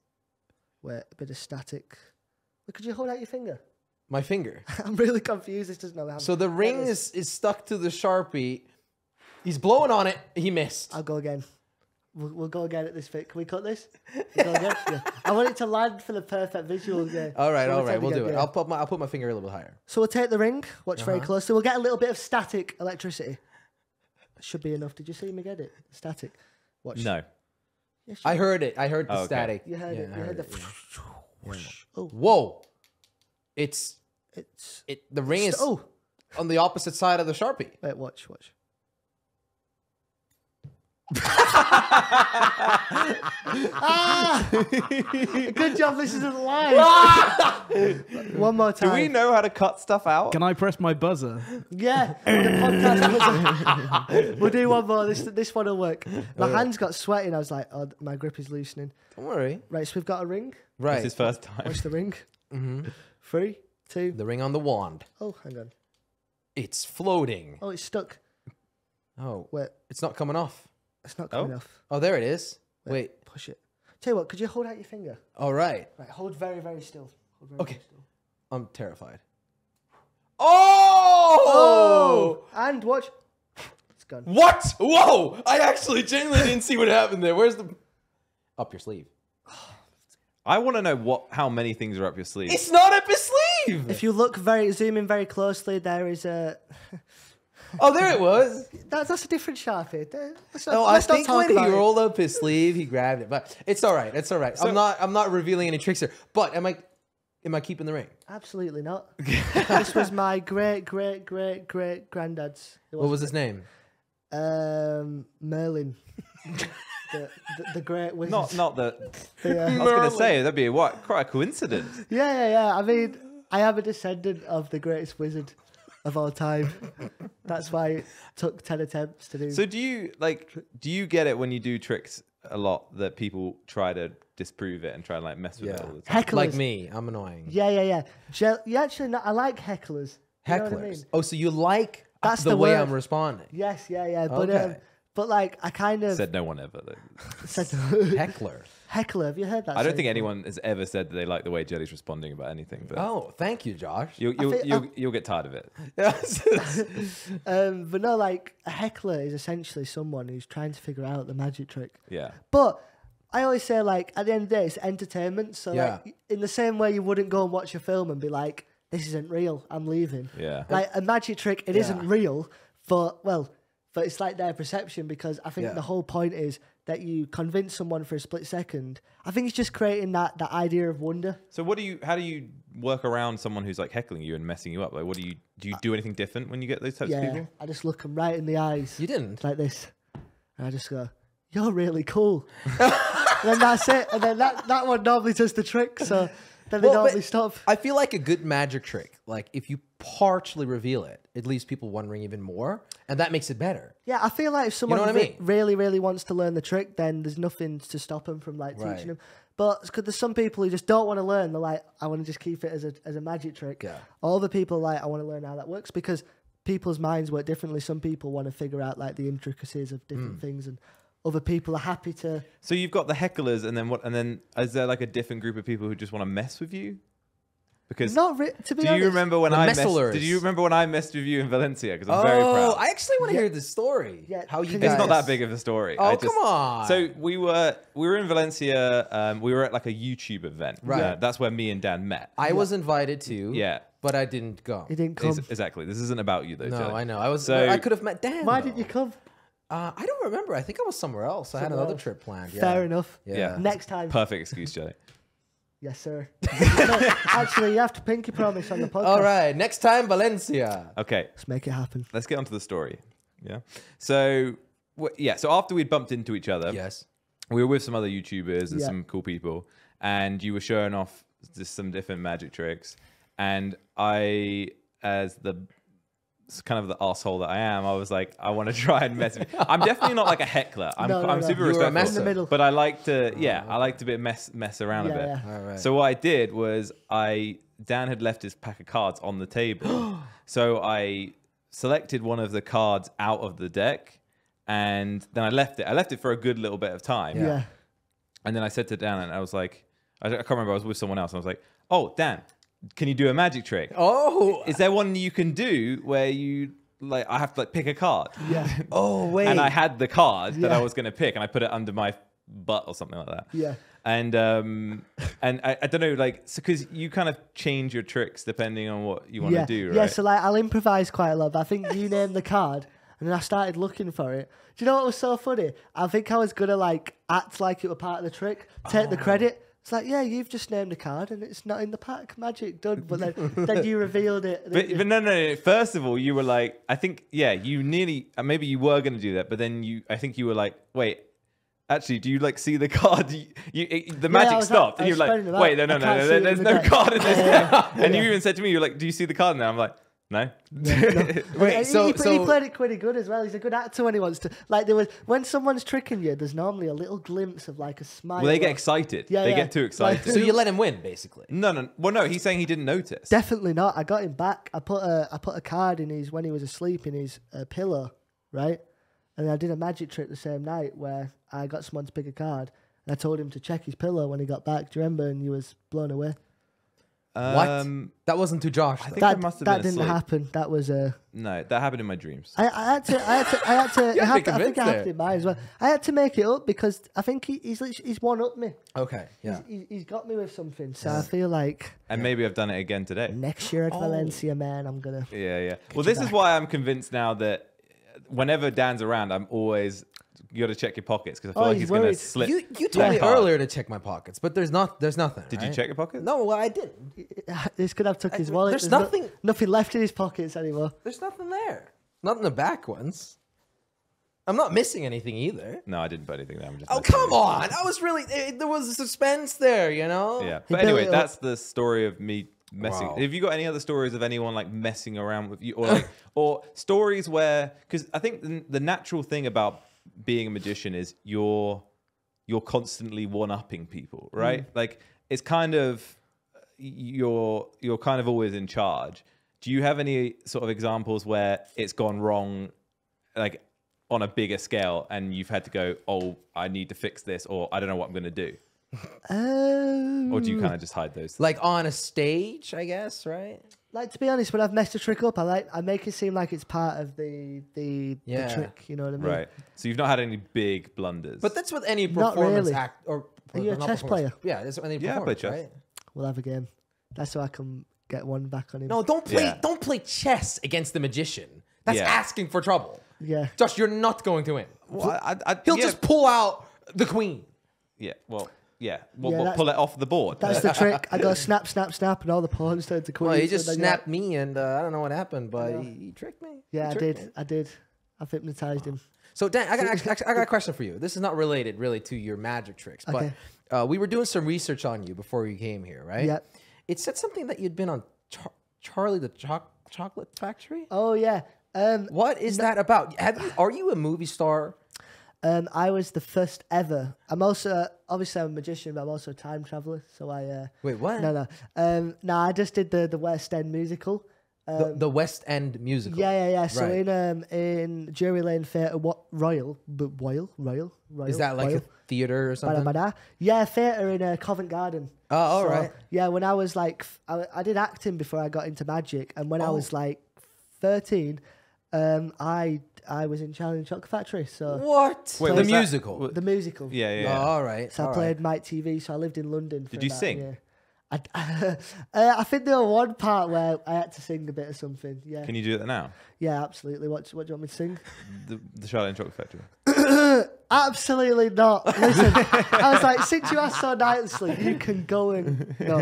Wait, a bit of static. Could you hold out your finger? My finger? I'm really confused. This doesn't know what happened. So the ring is, is stuck to the Sharpie. He's blowing on it. He missed. I'll go again. We'll, we'll go again at this bit. Can we cut this? We'll go again? Yeah. I want it to land for the perfect visual. Yeah. All right, so all right. We'll again, do it. Yeah. I'll, put my, I'll put my finger a little bit higher. So we'll take the ring. Watch uh-huh. very closely. We'll get a little bit of static electricity. Should be enough. Did you see me get it? Static. Watch. No. Yes, I heard it. I heard the oh, okay. static. You heard yeah, it. You heard, heard the. Yeah. Oh. Whoa! It's it's it. The ring is oh. on the opposite side of the Sharpie. Wait, watch, watch. ah! Good job. This isn't live. One more time. Do we know how to cut stuff out? Can I press my buzzer? Yeah. The podcast buzzer. We'll do one more. This this one will work. My right. hands got sweating. I was like, oh, my grip is loosening. Don't worry. Right. So we've got a ring. Right. It's his first time. Watch the ring. Mm-hmm. Three, two. The ring on the wand. Oh, hang on. It's floating. Oh, it's stuck. Oh, wait. It's not coming off. It's not coming oh. off. Oh, there it is. Wait, Wait. Push it. Tell you what, could you hold out your finger? All right. Right, hold very, very still. Hold very, okay. Very still. I'm terrified. Oh! oh! And watch. It's gone. What? Whoa! I actually genuinely didn't see what happened there. Where's the... Up your sleeve. I want to know what how many things are up your sleeve. It's not up your sleeve! If you look very, zoom in very closely, there is a... Oh, there it was. That's, that's a different Sharpie. That's not, no, I think when he rolled up his sleeve, he grabbed it. But it's all right. It's all right. So, I'm not. I'm not revealing any tricks here. But am I? Am I keeping the ring? Absolutely not. This was my great, great, great, great granddad's. What was his name? Um, Merlin. The, the, the great wizard. Not, not the. the uh, I was going to say that'd be what quite a coincidence. Yeah, yeah, yeah. I mean, I am a descendant of the greatest wizard of all time. That's why it took ten attempts to do. So do you like do you get it when you do tricks a lot that people try to disprove it and try and like mess with yeah. it all the time? Hecklers. Like me, I'm annoying. Yeah, yeah, yeah. Gel you actually not, I like hecklers. Hecklers. You know what I mean? Oh, so you like that's the, the way word. I'm responding. Yes, yeah, yeah. But okay. um, but like I kind of said no one ever though. Said heckler. Heckler, have you heard that? I don't think before? anyone has ever said that they like the way Jelly's responding about anything. But oh, thank you, Josh. You'll you'll think, you'll, you'll get tired of it. um, but no, like a heckler is essentially someone who's trying to figure out the magic trick. Yeah. But I always say, like, at the end of the day, it's entertainment. So yeah. like, in the same way, you wouldn't go and watch a film and be like, "This isn't real. I'm leaving." Yeah. Like a magic trick, it yeah. isn't real. But, well, but it's like their perception, because I think yeah. the whole point is that you convince someone for a split second. I think it's just creating that, that idea of wonder. So what do you, how do you work around someone who's like heckling you and messing you up? Like, what do you, do you do anything different when you get those types yeah, of people? I just look them right in the eyes. You didn't? Like this. And I just go, you're really cool. And then that's it. And then that, that one normally does the trick. So then they well, normally stop. I feel like a good magic trick, like if you partially reveal it, it leaves people wondering even more, and that makes it better. Yeah, I feel like if someone you know what I mean? really, really wants to learn the trick, then there's nothing to stop them from like right. teaching them. But because there's some people who just don't want to learn. They're like, I want to just keep it as a, as a magic trick. Yeah. All the people are like, I want to learn how that works, because people's minds work differently. Some people want to figure out like the intricacies of different mm. things, and other people are happy to. So you've got the hecklers, and then what? And then is there like a different group of people who just want to mess with you? Because not to be do honest, you remember when I messed, did you remember when I messed with you in Valencia? Because I'm oh, very proud. Oh, I actually want to yeah. hear the story. Yeah, how you? It's guys. Not that big of a story. Oh, I just, come on. So we were we were in Valencia. Um, we were at like a YouTube event. Right. Uh, that's where me and Dan met. I yeah. was invited to. Yeah. But I didn't go. He didn't come. It's, exactly. This isn't about you, though. No, Jelly. I know. I was. So, I could have met Dan. Why though. Didn't you come? Uh, I don't remember. I think I was somewhere else. Somewhere I had another else. Trip planned. Yeah. Fair enough. Yeah. yeah. Next time. Perfect excuse, Jelly. Yes, sir. Actually, you have to pinky promise on the podcast. All right. Next time, Valencia. Okay. Let's make it happen. Let's get on to the story. Yeah. So, w yeah. So after we'd bumped into each other. Yes. We were with some other YouTubers and yeah. some cool people. And you were showing off just some different magic tricks. And I, as the kind of the asshole that I am, I was like, I want to try and mess with you. I'm definitely not like a heckler. I'm, no, no, I'm no. super respectful. Mess in the middle. But I like to, yeah, I like to bit mess mess around yeah, a bit. Yeah. All right. So what I did was I, Dan had left his pack of cards on the table. So I selected one of the cards out of the deck, and then I left it. I left it for a good little bit of time. Yeah. yeah. And then I said to Dan, and I was like, I, I can't remember, I was with someone else, and I was like, oh, Dan, can you do a magic trick? Oh, is there one you can do where you like? I have to like pick a card. Yeah. Oh wait. And I had the card yeah. that I was going to pick, and I put it under my butt or something like that. Yeah. And um, and I, I don't know, like, because so, you kind of change your tricks depending on what you want to yeah. do, right? Yeah. So like, I'll improvise quite a lot. But I think you named the card, and then I started looking for it. Do you know what was so funny? I think I was gonna like act like it were part of the trick, take oh. the credit. It's like, yeah, you've just named a card and it's not in the pack. Magic, done. But then, then you revealed it. But, but no, no, no. First of all, you were like, I think, yeah, you nearly, maybe you were going to do that. But then you, I think you were like, wait, actually, do you like see the card? You, you it, The magic yeah, stopped. Like, and you were like, wait, no, no, no, no, no there's no deck. Card in this. Yeah, and yeah. you even said to me, you were like, do you see the card? And I'm like, no. Yeah, no. Wait, he, so, he, so... he played it pretty good as well. He's a good actor when he wants to. Like there was when someone's tricking you, there's normally a little glimpse of like a smile. Well, they get excited. Yeah, they yeah. get too excited. Like, so you let him win, basically. No, no. Well, no. He's saying he didn't notice. Definitely not. I got him back. I put a I put a card in his when he was asleep in his uh, pillow, right? And I did a magic trick the same night where I got someone to pick a card, and I told him to check his pillow when he got back. Do you remember? And he was blown away. What? Um, that wasn't to Josh. I think that I must have that been didn't asleep. happen. That was a no. That happened in my dreams. I, I had to. I had to. I had to. I, had to I think I had to mine as well. I had to make it up because I think he, he's he's one up me. Okay. Yeah. He's, he's got me with something, so yeah. I feel like. And maybe I've done it again today. Next year at oh. Valencia, man, I'm gonna. Yeah, yeah. Well, this back. is why I'm convinced now that whenever Dan's around, I'm always. You gotta check your pockets because I feel oh, like he's, he's gonna slip. You, you told me earlier to check my pockets, but there's not. There's nothing. Did right? you check your pockets? No, well, I didn't. This could have took I, his wallet. There's, there's nothing. No, nothing left in his pockets anymore. There's nothing there. Not in the back ones. I'm not missing anything either. No, I didn't put anything there. I'm just oh come on! I was really it, there was a suspense there, you know. Yeah, but anyway, that's the story of me messing. Wow. Have you got any other stories of anyone like messing around with you, or like, or stories where? Because I think the, the natural thing about being a magician is you're you're constantly one-upping people, right? Mm. Like it's kind of you're you're kind of always in charge. Do you have any sort of examples where it's gone wrong, like on a bigger scale, and you've had to go, oh, I need to fix this, or I don't know what I'm going to do? Um, or do you kind of just hide those things? Like on a stage, I guess, right? Like, to be honest, when I've messed a trick up, I like I make it seem like it's part of the the, yeah. the trick. You know what I mean? Right. So you've not had any big blunders. But that's with any performance not really. act. Or, Are you a chess player? Yeah, that's any yeah, performance, I play chess. Right? We'll have a game. That's so I can get one back on him. No, don't play. Yeah. Don't play chess against the magician. That's yeah. asking for trouble. Yeah. Josh, you're not going to win. Well, I, I, He'll yeah. just pull out the queen. Yeah, well... Yeah, we'll, yeah, we'll pull it off the board. That's the trick. I go snap, snap, snap, and all the pawns turned to queens. Well, he just snapped like, me, and uh, I don't know what happened, but yeah. he, he tricked me. Yeah, he I did. Me. I did. I hypnotized him. So, Dan, I got, I, I got a question for you. This is not related, really, to your magic tricks, but okay. uh, we were doing some research on you before you came here, right? Yeah. It said something that you'd been on Char Charlie the Cho Chocolate Factory? Oh, yeah. Um, what is that about? Have you, are you a movie star? Um, I was the first ever. I'm also, obviously I'm a magician, but I'm also a time traveller. So I... Uh, Wait, what? No, no. Um, no, I just did the, the West End musical. Um, the, the West End musical? Yeah, yeah, yeah. So right. in um, in Drury Lane Theatre, what Royal, but Royal, Royal, Royal. Is that like Royal. a theatre or something? Ba -da -ba -da. Yeah, theatre in uh, Covent Garden. Oh, all so, right. Yeah, when I was like... I, I did acting before I got into magic. And when oh. I was like thirteen, um, I... I was in Charlie and the Chocolate Factory, so... What? Wait, the musical? That, the musical. Yeah, yeah, yeah. Oh, all right. So all I played right. Mike T V, so I lived in London for Did you sing? Year. I, uh, I think there was one part where I had to sing a bit of something, yeah. Can you do that now? Yeah, absolutely. What, what do you want me to sing? The, the Charlie and the Chocolate Factory. Absolutely not. Listen, I was like, since you asked so nicely, you can go in. No.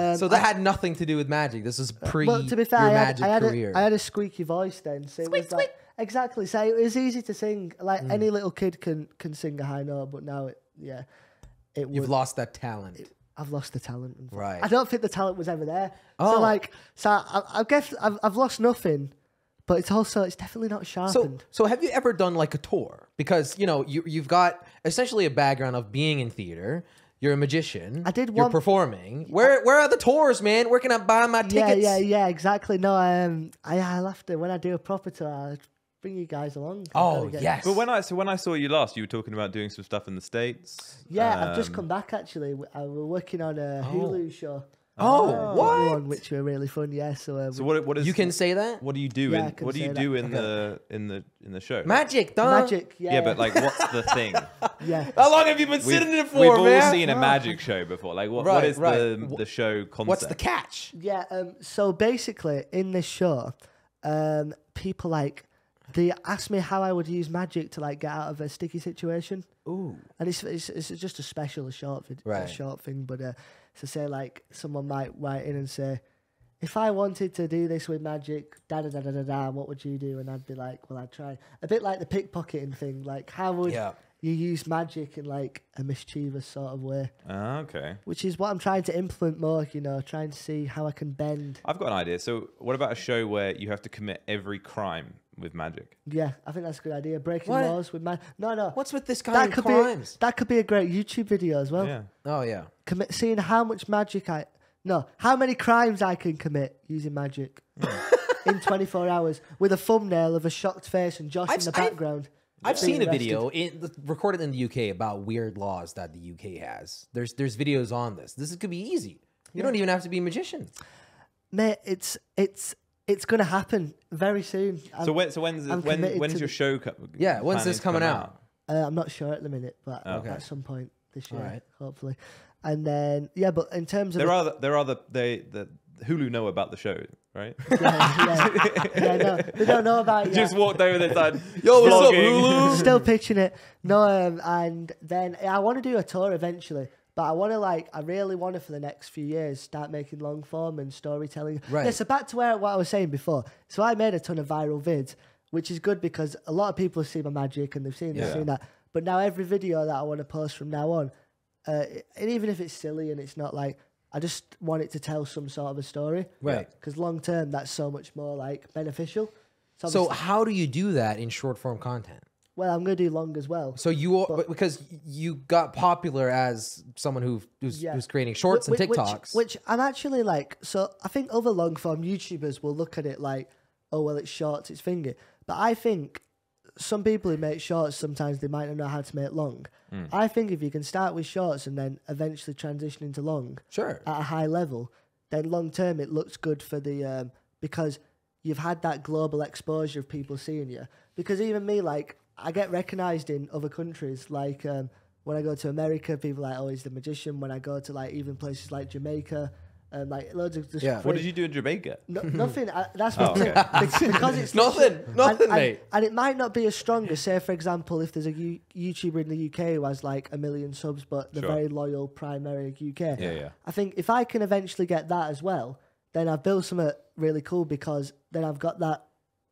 Um, so that I, had nothing to do with magic. This was pre well, to be fair, your I had, magic I had career. A, I had a squeaky voice then, so squeak, it was squeak. Like... Exactly. So it was easy to sing. Like mm. any little kid can can sing a high note, but now it yeah, it. You've would, lost that talent. It, I've lost the talent. Right. I don't think the talent was ever there. Oh. So like, so I, I guess I've I've lost nothing, but it's also it's definitely not sharpened. So, so have you ever done like a tour? Because you know you you've got essentially a background of being in theater. You're a magician. I did one. You're performing. Where I, where are the tours, man? Where can I buy my tickets? Yeah, yeah, yeah. Exactly. No, um, I I left it when I do a proper tour. I, bring you guys along. Oh yes. But when I so when I saw you last, you were talking about doing some stuff in the States. Yeah, um, I've just come back actually. We, uh, we're working on a oh. Hulu show. Oh, uh, what? One, which were really fun. Yeah. So, uh, so what? What is? You can say that. What do you do? Yeah, in, what do you do that. in okay. the in the in the show? Magic, duh. Magic. Yeah, yeah. But like, what's the thing? Yeah. How long have you been we've, sitting in for? We've all man? seen a magic show before. Like, what? Right, what is right. the the show concept? What's the catch? Yeah. Um. So basically, in this show, um, people like. They asked me how I would use magic to like get out of a sticky situation. Ooh! And it's it's, it's just a special, a short, right. a short thing. But uh, to say like someone might write in and say, if I wanted to do this with magic, da da da da da da, what would you do? And I'd be like, well, I'd try a bit like the pickpocketing thing. Like, how would yeah. you use magic in like a mischievous sort of way? Uh, okay. Which is what I'm trying to implement more. You know, trying to see how I can bend. I've got an idea. So, what about a show where you have to commit every crime? With magic. Yeah, I think that's a good idea. Breaking what? laws with magic. No, no. What's with this guy in crimes? Be, that could be a great YouTube video as well. Yeah. Oh, yeah. Commit, seeing how much magic I... No, how many crimes I can commit using magic in twenty-four hours with a thumbnail of a shocked face and Josh I've, in the background. I've, I've seen arrested. a video in, recorded in the U K about weird laws that the U K has. There's, there's videos on this. This could be easy. You yeah. don't even have to be a magician. Mate, it's... it's It's going to happen very soon. I'm, so when? So when's the, when? When's your show? Yeah, when's this coming out? out? Uh, I'm not sure at the minute, but okay. at some point this year, right. hopefully. And then yeah, but in terms of there are the, there are the they the Hulu know about the show, right? Yeah, yeah. yeah no, they don't know about it. Just walked over there and said, "Yo, what's up, Hulu?" Still pitching it. No, um, and then I want to do a tour eventually. But I want to like, I really want to for the next few years start making long form and storytelling. Right. Yeah, so back to where what I was saying before. So I made a ton of viral vids, which is good because a lot of people have seen my magic and they've seen, yeah. they've seen that. But now every video that I want to post from now on, uh, and even if it's silly and it's not like, I just want it to tell some sort of a story. Right. Because long term, that's so much more like beneficial. So, so how do you do that in short form content? Well, I'm going to do long as well. So you are, but, because you got popular as someone who who's, yeah. who's creating shorts which, and TikToks. Which, which I'm actually like, so I think other long form YouTubers will look at it like, oh, well, it's shorts, it's finger. But I think some people who make shorts, sometimes they might not know how to make long. Mm. I think if you can start with shorts and then eventually transition into long sure. at a high level, then long term it looks good for the, um, because you've had that global exposure of people seeing you. Because even me, like, I get recognised in other countries, like um, when I go to America, people are like, oh, he's the magician. When I go to like even places like Jamaica, Um, like loads of just yeah. What did you do in Jamaica? No, nothing. I, that's oh, okay. Because it's nothing, nothing, and, mate. And, and it might not be as strong as, say, for example, if there's a U YouTuber in the U K who has like a million subs, but they're sure. very loyal, primary U K. Yeah, yeah. I think if I can eventually get that as well, then I've built something really cool because then I've got that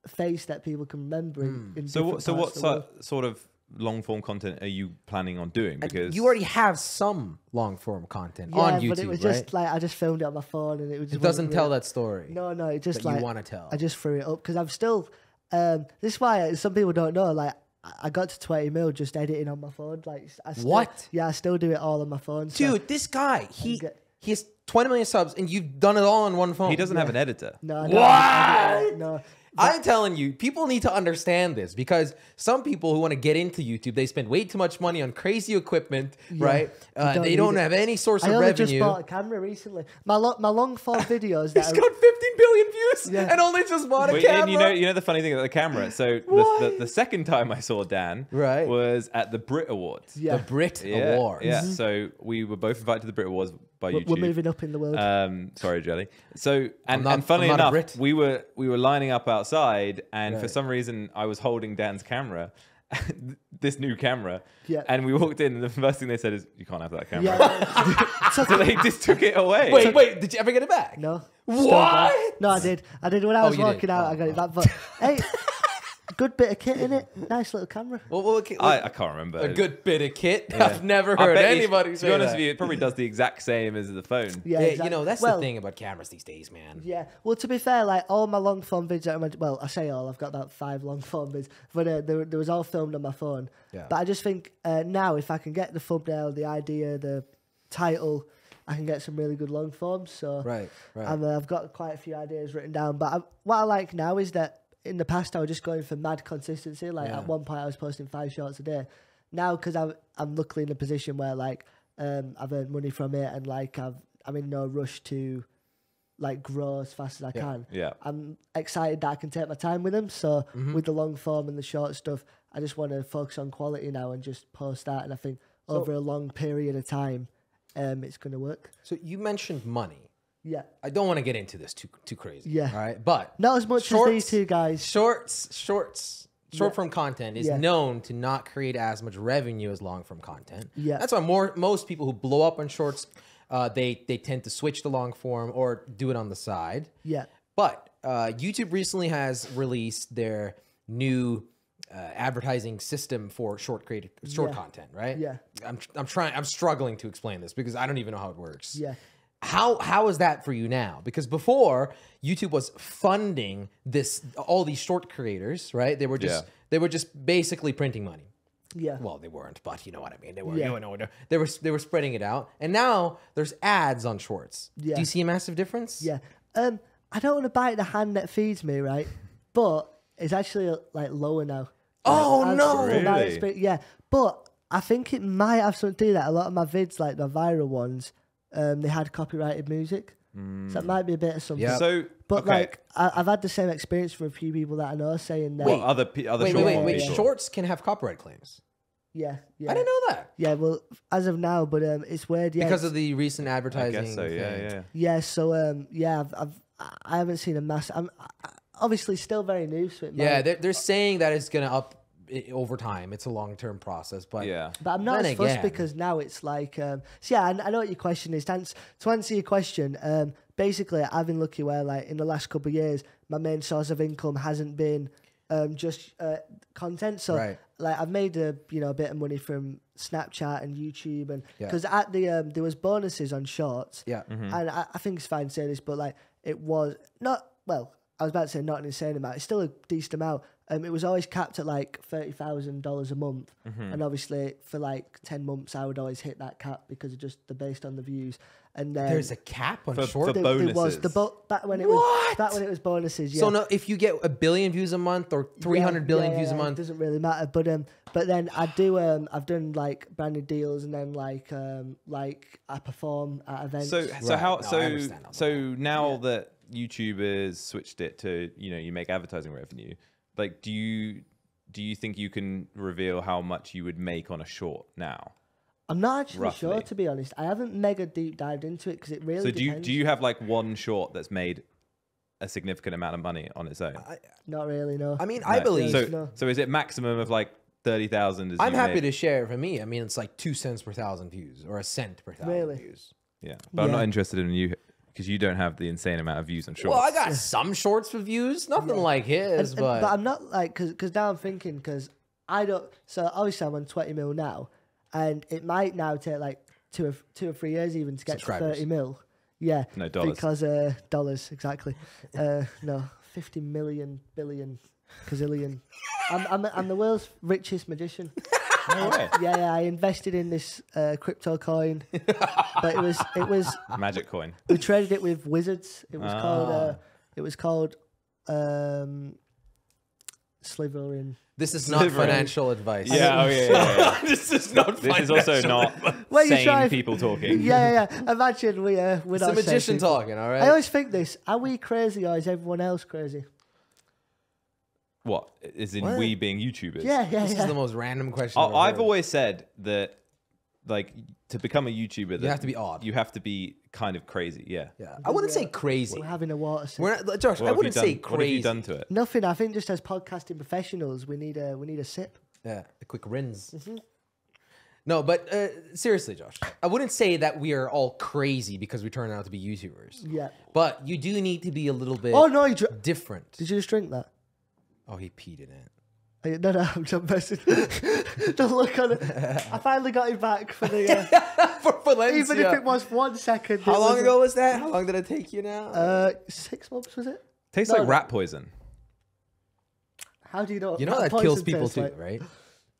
face that people can remember. Mm. In so, what, so what so, sort of long form content are you planning on doing? Because and you already have some long form content yeah, on YouTube, but it was right? just like I just filmed it on my phone, and it was. Just it doesn't tell that story. No, no, it just that like you want to tell. I just threw it up because I'm still. Um, this is why some people don't know. Like I got to twenty mil just editing on my phone. Like I still, what? Yeah, I still do it all on my phone. Dude, so this guy he he has twenty million subs, and you've done it all on one phone. He doesn't yeah. have an editor. No, no, what? No. But I'm telling you, people need to understand this because some people who want to get into YouTube, they spend way too much money on crazy equipment, yeah, right? Uh, don't they don't it. have any source I of only revenue. I just bought a camera recently. My, lo my long form videos. It's got fifteen billion views yeah. and only just bought a Wait, camera. And you know, you know the funny thing about the camera? So the, the, the second time I saw Dan right. was at the Brit Awards. Yeah. The Brit yeah, Awards. Yeah, mm-hmm. So we were both invited to the Brit Awards by YouTube. We're moving up in the world. Um, sorry, Jelly. So, and, not, and funnily enough, we were, we were lining up outside. Outside, and right. for some reason I was holding Dan's camera, this new camera, yeah. and we walked in and the first thing they said is, you can't have that camera. Yeah. So they just took it away. Wait, wait, did you ever get it back? No. What? No, I did. I did when I was oh, walking did. out, oh, I got oh. it back. But hey, good bit of kit in it. Nice little camera. Well, well, okay, I, I can't remember. A good bit of kit? Yeah. I've never heard anybody say that. To be honest with you, it probably does the exact same as the phone. Yeah, yeah exactly. You know, that's well, the thing about cameras these days, man. Yeah. Well, to be fair, like all my long form videos, well, I say all, I've got about five long form videos, but uh, they, were, they was all filmed on my phone. Yeah. But I just think uh, now if I can get the thumbnail, the idea, the title, I can get some really good long forms. So right, right. I'm, uh, I've got quite a few ideas written down. But I, what I like now is that in the past, I was just going for mad consistency. Like yeah. at one point, I was posting five shorts a day. Now, because I'm I'm luckily in a position where like um, I've earned money from it, and like I've I'm in no rush to like grow as fast as I yeah. can. Yeah, I'm excited that I can take my time with them. So mm-hmm. with the long form and the short stuff, I just want to focus on quality now and just post that. And I think so, over a long period of time, um, it's going to work. So you mentioned money. Yeah, I don't want to get into this too too crazy. Yeah, all right, but not as much shorts, as these two guys. Shorts, shorts, short yeah. form content is yeah. known to not create as much revenue as long form content. Yeah, that's why more most people who blow up on shorts, uh, they they tend to switch to long form or do it on the side. Yeah, but uh, YouTube recently has released their new uh, advertising system for short created short yeah. content. Right? Yeah, I'm I'm trying I'm struggling to explain this because I don't even know how it works. Yeah. How how is that for you now? Because before YouTube was funding this all these short creators, right? They were just yeah. they were just basically printing money. Yeah. Well, they weren't, but you know what I mean. They were. Yeah. You know, they were they were spreading it out, and now there's ads on shorts. Yeah. Do you see a massive difference? Yeah. Um, I don't want to bite the hand that feeds me, right? But it's actually like lower now. Oh like, no! Really? Been, yeah. But I think it might have something to do with that. A lot of my vids, like the viral ones. Um, they had copyrighted music, mm. so that might be a bit of something. Yep. So, but okay. like, I, I've had the same experience from a few people that I know saying that. Well, other other wait, short wait, wait, wait. Yeah. Shorts can have copyright claims. Yeah, yeah, I didn't know that. Yeah, well, as of now, but um, it's weird. Yeah, because of the recent advertising. I guess so, yeah, thing. yeah. Yeah, so um, yeah, I've, I've I haven't seen a mass. I'm obviously still very new. So it might, yeah, they're they're saying that it's gonna up over time. It's a long-term process, but yeah, but I'm not as fussed because now it's like um so yeah I, I know what your question is to answer, to answer your question. Um basically I've been lucky where like in the last couple of years my main source of income hasn't been um just uh content, so right. like I've made a you know a bit of money from Snapchat and YouTube, and because yeah. at the um there was bonuses on shorts, yeah mm-hmm. and I, I think it's fine to say this, but like it was not well I was about to say not an insane amount, it's still a decent amount. Um, it was always capped at like thirty thousand dollars a month. Mm-hmm. And obviously for like ten months, I would always hit that cap because of just the based on the views. And then there's a cap on for, short for bonuses. It was the bo back when it what? was back when it was bonuses. Yeah. So no, if you get a billion views a month or three hundred yeah, billion yeah, views yeah, a month, it doesn't really matter. But um, but then I do um, I've done like branded deals, and then like um, like I perform at events. So right. so how no, so so now yeah. that YouTubers switched it to you know you make advertising revenue. Like, do you do you think you can reveal how much you would make on a short now? I'm not actually roughly. sure, to be honest. I haven't mega deep dived into it because it really. So do depends. you do you have like one short that's made a significant amount of money on its own? I, not really, no. I mean, no. I believe so. No. So is it maximum of like thirty thousand? I'm happy made? to share it for me. I mean, it's like two cents per thousand views or a cent per thousand really? views. Yeah, but yeah. I'm not interested in you. Because you don't have the insane amount of views on shorts. Well, I got some shorts for views. Nothing yeah. like his, and, but... And, but I'm not like... Because now I'm thinking, because I don't... So obviously I'm on twenty mil now. And it might now take like two or, two or three years even to get to thirty mil. Yeah. No, dollars. Because... Uh, dollars, exactly. Uh, no, fifty million, billion, gazillion. I'm, I'm, I'm the world's richest magician. No way. Yeah, yeah, I invested in this uh, crypto coin, but it was it was magic coin. We traded it with wizards. It was ah. called uh, it was called um, Slytherin. This is not Slytherin. financial advice. Yeah, oh, yeah, yeah, yeah. This is not. This is also not sane try... people talking. Yeah, yeah, yeah. Imagine we uh, we're it's not a magician talking. All right. I always think this: are we crazy or is everyone else crazy? What is in what? we being YouTubers? Yeah, yeah. This yeah. is the most random question. I've, I've always said that, like, to become a YouTuber, you that have to be odd. You have to be kind of crazy. Yeah, yeah. I wouldn't say crazy. We're having a water. We're not, Josh, I wouldn't done, say crazy. What have you done to it? Nothing. I think just as podcasting professionals, we need a we need a sip. Yeah, a quick rinse. Mm-hmm. No, but uh, seriously, Josh, I wouldn't say that we are all crazy because we turn out to be YouTubers. Yeah, but you do need to be a little bit. Oh no, you different. Did you just drink that? Oh, he peed in it. No, no, I'm just messing. Don't look on it. I finally got it back for the... Uh, for Valencia. Even if it was one second. How long ago was that? How long did it take you now? Uh, six months, was it? Tastes no, like rat poison. How do you know? You know that kills people too, like? right?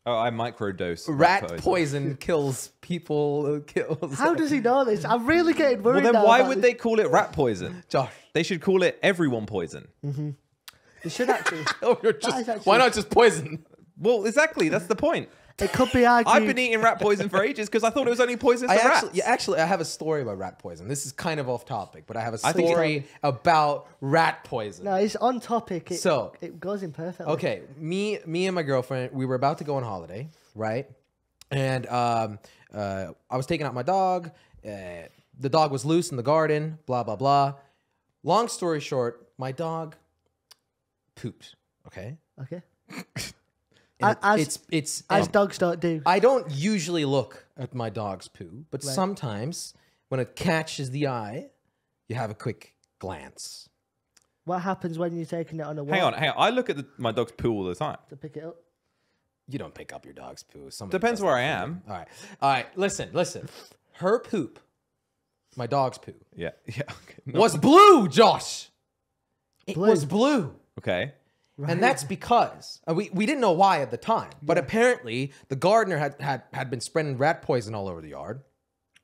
Oh, I microdose. Rat, rat poison, poison kills people. Kills. How does he know this? I'm really getting worried. Well, then why would this. they call it rat poison? Josh. They should call it everyone poison. Mm-hmm. It should actually, oh, you're just, actually. Why not just poison? Well, exactly. That's the point. It could be argued. I've been eating rat poison for ages because I thought it was only poisonous I to actually, rats. Yeah, actually, I have a story about rat poison. This is kind of off topic, but I have a story about rat poison. No, it's on topic. It, so it goes in perfectly. Okay, me, me and my girlfriend, we were about to go on holiday, right? And um, uh, I was taking out my dog. Uh, the dog was loose in the garden. Blah blah blah. Long story short, my dog. Pooped. Okay. Okay. As, it's it's as um, dogs don't do. I don't usually look at my dog's poo, but right. sometimes when it catches the eye, you have a quick glance. What happens when you're taking it on a walk? Hang on, hang on. I look at the, my dog's poo all the time. To pick it up. You don't pick up your dog's poo. Somebody Depends where I am. All right. All right. Listen. Listen. Her poop, my dog's poo. Yeah. Yeah. Okay. No. Was blue, Josh. It blue. was blue. Okay. Right. And that's because uh, we, we didn't know why at the time, but yeah. apparently the gardener had, had, had been spreading rat poison all over the yard.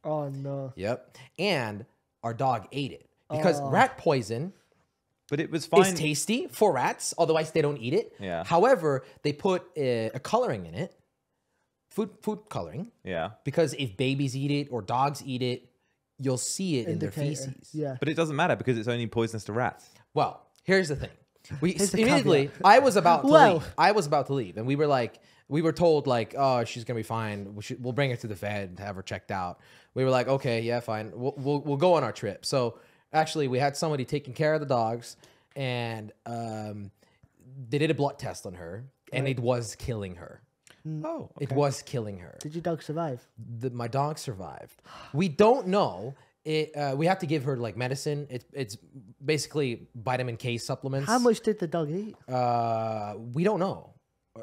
Oh, no. Yep. And our dog ate it because oh. rat poison but it was fine. is tasty for rats, although they don't eat it. Yeah. However, they put a, a coloring in it, food, food coloring. Yeah. Because if babies eat it or dogs eat it, you'll see it Indicator. in their feces. Yeah. But it doesn't matter because it's only poisonous to rats. Well, here's the thing. We immediately, I was about to well. leave. I was about to leave, and we were like, we were told like, oh, she's gonna be fine. We should, we'll bring her to the vet and have her checked out. We were like, okay, yeah, fine. We'll, we'll we'll go on our trip. So actually, we had somebody taking care of the dogs, and um, they did a blood test on her, and right. it was killing her. Oh, okay. It was killing her. Did your dog survive? The, my dog survived. We don't know. It, uh, we have to give her like medicine. It, it's basically vitamin K supplements. How much did the dog eat? Uh, we don't know.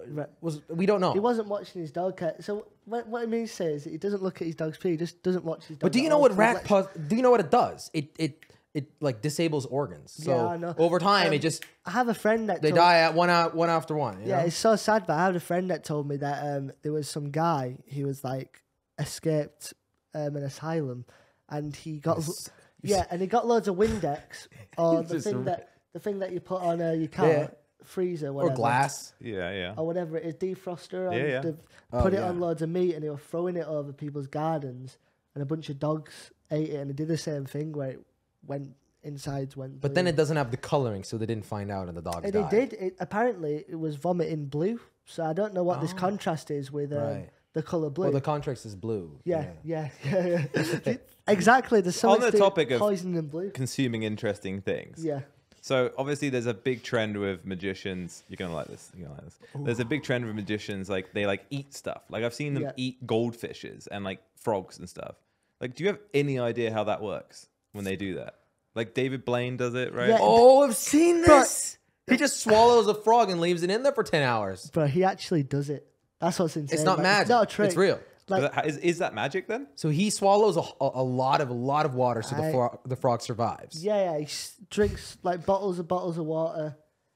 Right. Was we don't know. He wasn't watching his dog. Cat. So what, what it means says he doesn't look at his dog's pee. He just doesn't watch his dog. But do you know what rat? Do you know what it does? It it it like disables organs. So yeah, I know. over time, um, it just. I have a friend that they told die at one out one after one. You yeah, know? It's so sad. But I had a friend that told me that um, there was some guy who was like escaped um, an asylum. And he got, it's, yeah, it's, and he got loads of Windex or the thing that the thing that you put on uh, your car yeah. freezer, whatever. or glass, yeah, yeah, or whatever it is, defroster, yeah, yeah. The, oh, put it yeah. on loads of meat, and they were throwing it over people's gardens, and a bunch of dogs ate it, and they did the same thing where it went insides went. But blue. Then it doesn't have the coloring, so they didn't find out, and the dogs and died. They did. It, apparently, it was vomiting blue, so I don't know what oh, this contrast is with. Um, right. the colour blue. Well, the contrast is blue. Yeah, yeah, yeah, yeah. yeah. Exactly. There's so on the topic of poison and blue. Consuming interesting things. Yeah. So obviously there's a big trend with magicians. You're going to like this. You're going to like this. Ooh. There's a big trend with magicians. Like they like eat stuff. Like I've seen them yeah. eat goldfishes and like frogs and stuff. Like, do you have any idea how that works when they do that? Like David Blaine does it, right? Yeah. Oh, I've seen this. But he just swallows a frog and leaves it in there for ten hours. But he actually does it. That's what's insane. It's not like, magic. It's not a trick. It's real. Like, is, is that magic then? So he swallows a, a lot of a lot of water, so I, the, frog, the frog survives. Yeah, yeah. He drinks like bottles and bottles of water.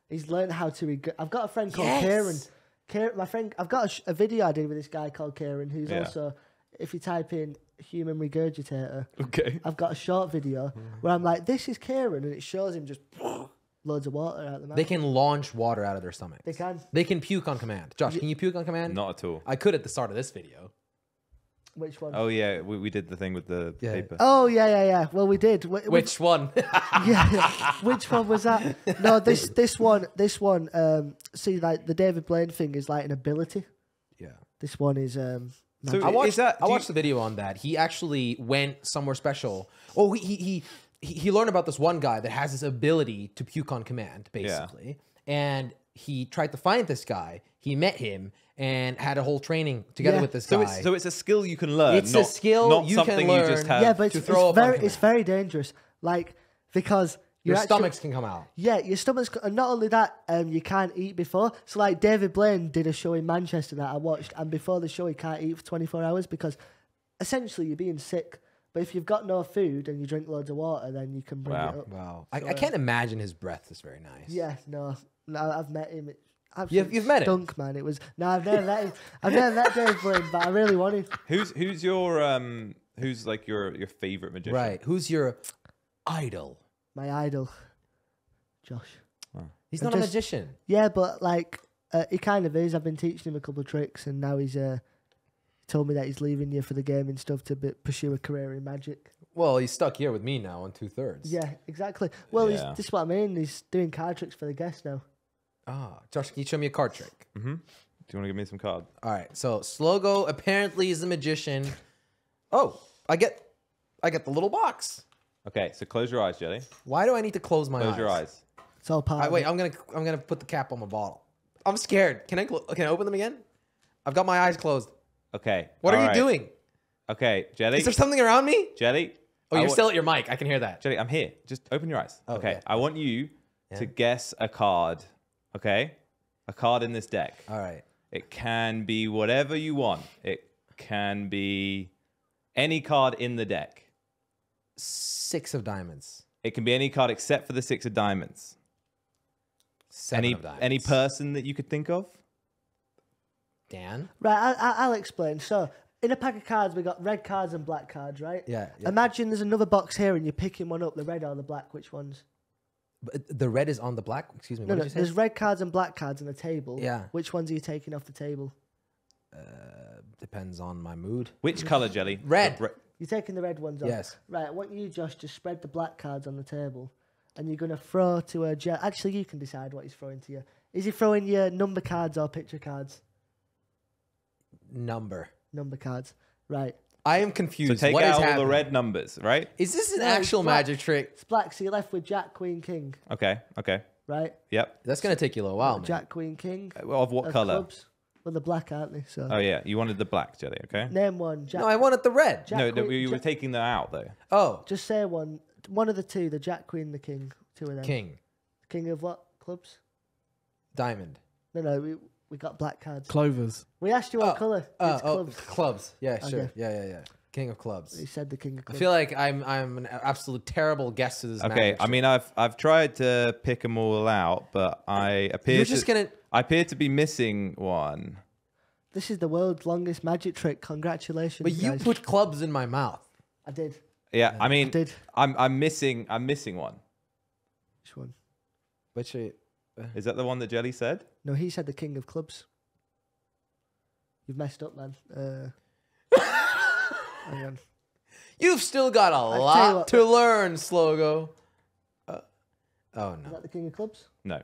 He's learned how to. I've got a friend called yes. Kieran. Kieran. My friend. I've got a, sh a video I did with this guy called Kieran, who's yeah. also. If you type in human regurgitator, okay, I've got a short video where I'm like, "This is Kieran," and it shows him just loads of water out of the mouth. They can launch water out of their stomachs. They can. They can puke on command. Josh, can you puke on command? Not at all. I could at the start of this video. Which one? Oh, yeah. We, we did the thing with the yeah. paper. Oh, yeah, yeah, yeah. Well, we did. We, which we, one? yeah. Which one was that? No, this this one, this one, um, see, like, the David Blaine thing is, like, an ability. Yeah. This one is... Um, so I watched, is that, I watched you, the video on that. He actually went somewhere special. Oh, he, he, he, he learned about this one guy that has this ability to puke on command, basically. Yeah. And he tried to find this guy. He met him. And had a whole training together yeah. with this guy. So it's, so it's a skill you can learn. It's not, a skill not you something can learn. You just have yeah, but it's, to throw it's very it's very dangerous. Like because your actually, stomachs can come out. Yeah, your stomachs. And not only that, um, you can't eat before. So like David Blaine did a show in Manchester that I watched, and before the show he can't eat for twenty-four hours because essentially you're being sick. But if you've got no food and you drink loads of water, then you can bring wow. it up. Wow, so, I, I can't imagine his breath is very nice. Yeah, no, no I've met him. It, You've, you've met stunk, it, man. It was no, I've never met him. I've never met Dave Blaine, but I really wanted. Who's who's your um who's like your your favorite magician? Right, who's your idol? My idol, Josh. Oh. He's I'm not just, a magician. Yeah, but like uh, he kind of is. I've been teaching him a couple of tricks, and now he's uh told me that he's leaving you for the game and stuff to be, pursue a career in magic. Well, he's stuck here with me now on Two Thirds. Yeah, exactly. Well, yeah. He's, this is what I mean. He's doing card tricks for the guests now. Ah, Josh, can you show me a card trick? Mm-hmm. Do you want to give me some card? All right. So Slogo apparently is a magician. Oh, I get, I get the little box. Okay, so close your eyes, Jelly. Why do I need to close my close eyes? Close your eyes. It's all part. All right, wait, I'm gonna, I'm gonna put the cap on my bottle. I'm scared. Can I, can I open them again? I've got my eyes closed. Okay. What all are right. you doing? Okay, Jelly. Is there something around me? Jelly. Oh, I you're still at your mic. I can hear that. Jelly, I'm here. Just open your eyes. Oh, okay. Yeah. I want you yeah. to guess a card. Okay, a card in this deck. All right. It can be whatever you want. It can be any card in the deck. Six of diamonds. It can be any card except for the six of diamonds. Seven any, of diamonds. Any person that you could think of? Dan? Right, I, I, I'll explain. So, in a pack of cards, we got red cards and black cards, right? Yeah, yeah. Imagine there's another box here and you're picking one up, the red or the black, which ones? But the red is on the black. Excuse me. No, what no. Did you say? There's red cards and black cards on the table. Yeah. Which ones are you taking off the table? Uh, depends on my mood. Which color, Jelly? Red. red. You're taking the red ones off. Yes. Right. I want you, Josh, to spread the black cards on the table, and you're gonna throw to a Jelly. Actually, you can decide what he's throwing to you. Is he throwing you number cards or picture cards? Number. Number cards. Right. I am confused. So take what out is all happening? The red numbers, right? Is this an no, actual magic trick? It's black, so you're left with Jack, Queen, King. Okay, okay. Right? Yep. That's going to take you a little while, Jack, man. Queen, King. Of what of colour? Clubs. Well, they're black, aren't they? So. Oh, yeah. You wanted the black, Jelly, okay? Name one. Jack. No, I wanted the red. Jack, no, Queen, you were Jack. Taking them out, though. Oh. Just say one. One of the two, the Jack, Queen, the King. Two of them. King. King of what? Clubs? Diamond. No, no, we... We got black cards. Clovers. We asked you what oh, colour. Uh, it's clubs. Oh, clubs. Yeah, sure. Okay. Yeah, yeah, yeah. King of clubs. You said the king of clubs. I feel like I'm I'm an absolute terrible guest to this. Okay, I mean I've I've tried to pick them all out, but I appear You're to just gonna... I appear to be missing one. This is the world's longest magic trick. Congratulations. But you guys. Put clubs in my mouth. I did. Yeah, yeah. I mean I did. I'm I'm missing I'm missing one. Which one? Which are you? Is that the one that Jelly said? No, he said the king of clubs. You've messed up, man. Uh, hang on. You've still got a I'll lot what, to learn, Slogo. Uh, oh, no. Is that the king of clubs? No.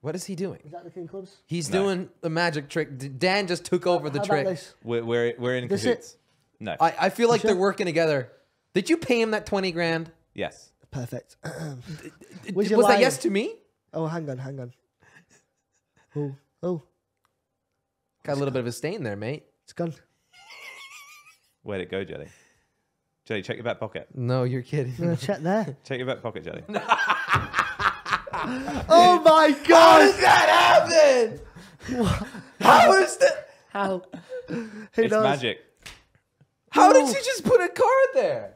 What is he doing? Is that the King Clubs? He's no. doing the magic trick. Dan just took over the How trick. This? We're, we're, we're in cahoots. No. I, I feel like sure? they're working together. Did you pay him that twenty grand? Yes. Perfect. Was, was that yes to me? Oh, hang on, hang on. Oh, oh. Got a little bit of a stain there, mate. It's gone. Where'd it go, Jelly? Jelly, check your back pocket. No, you're kidding. No, check there. Check your back pocket, Jelly. Oh my God! How does that happen? What? How is that? How? Who it's knows? Magic. How no. did you just put a card there?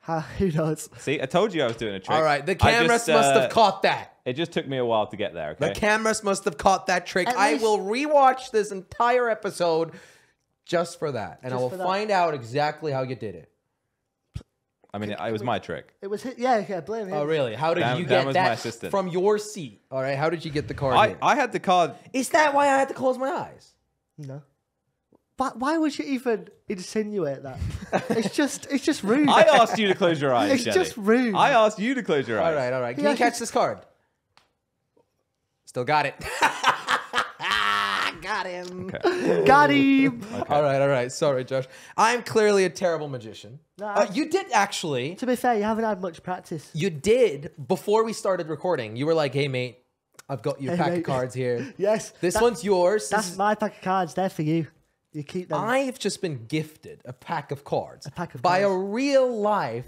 How, who knows? See, I told you I was doing a trick. All right, the cameras just, uh, must have caught that. It just took me a while to get there. Okay? The cameras must have caught that trick. At I will rewatch this entire episode just for that, and I will find out exactly how you did it. I mean, it, it was my trick. It was his, yeah, yeah, blame him. Oh, really? How did Dan, you get that from your seat? All right, how did you get the card? I, I had the card. Is that why I had to close my eyes? No. But why would you even insinuate that? It's just, it's just rude. I asked you to close your eyes, It's Jenny. just rude. I asked you to close your eyes. All right, all right. Can yeah, you catch this card? Still got it. Got him. Okay. Got him. Okay. All right, all right. Sorry, Josh. I'm clearly a terrible magician. No, uh, you did actually. To be fair, you haven't had much practice. You did before we started recording. You were like, hey, mate, I've got your hey, pack mate. of cards here. Yes. This that, one's yours. That's this my pack of cards. They're for you. You keep them. I've just been gifted a pack of cards. A pack of by cards. By a real life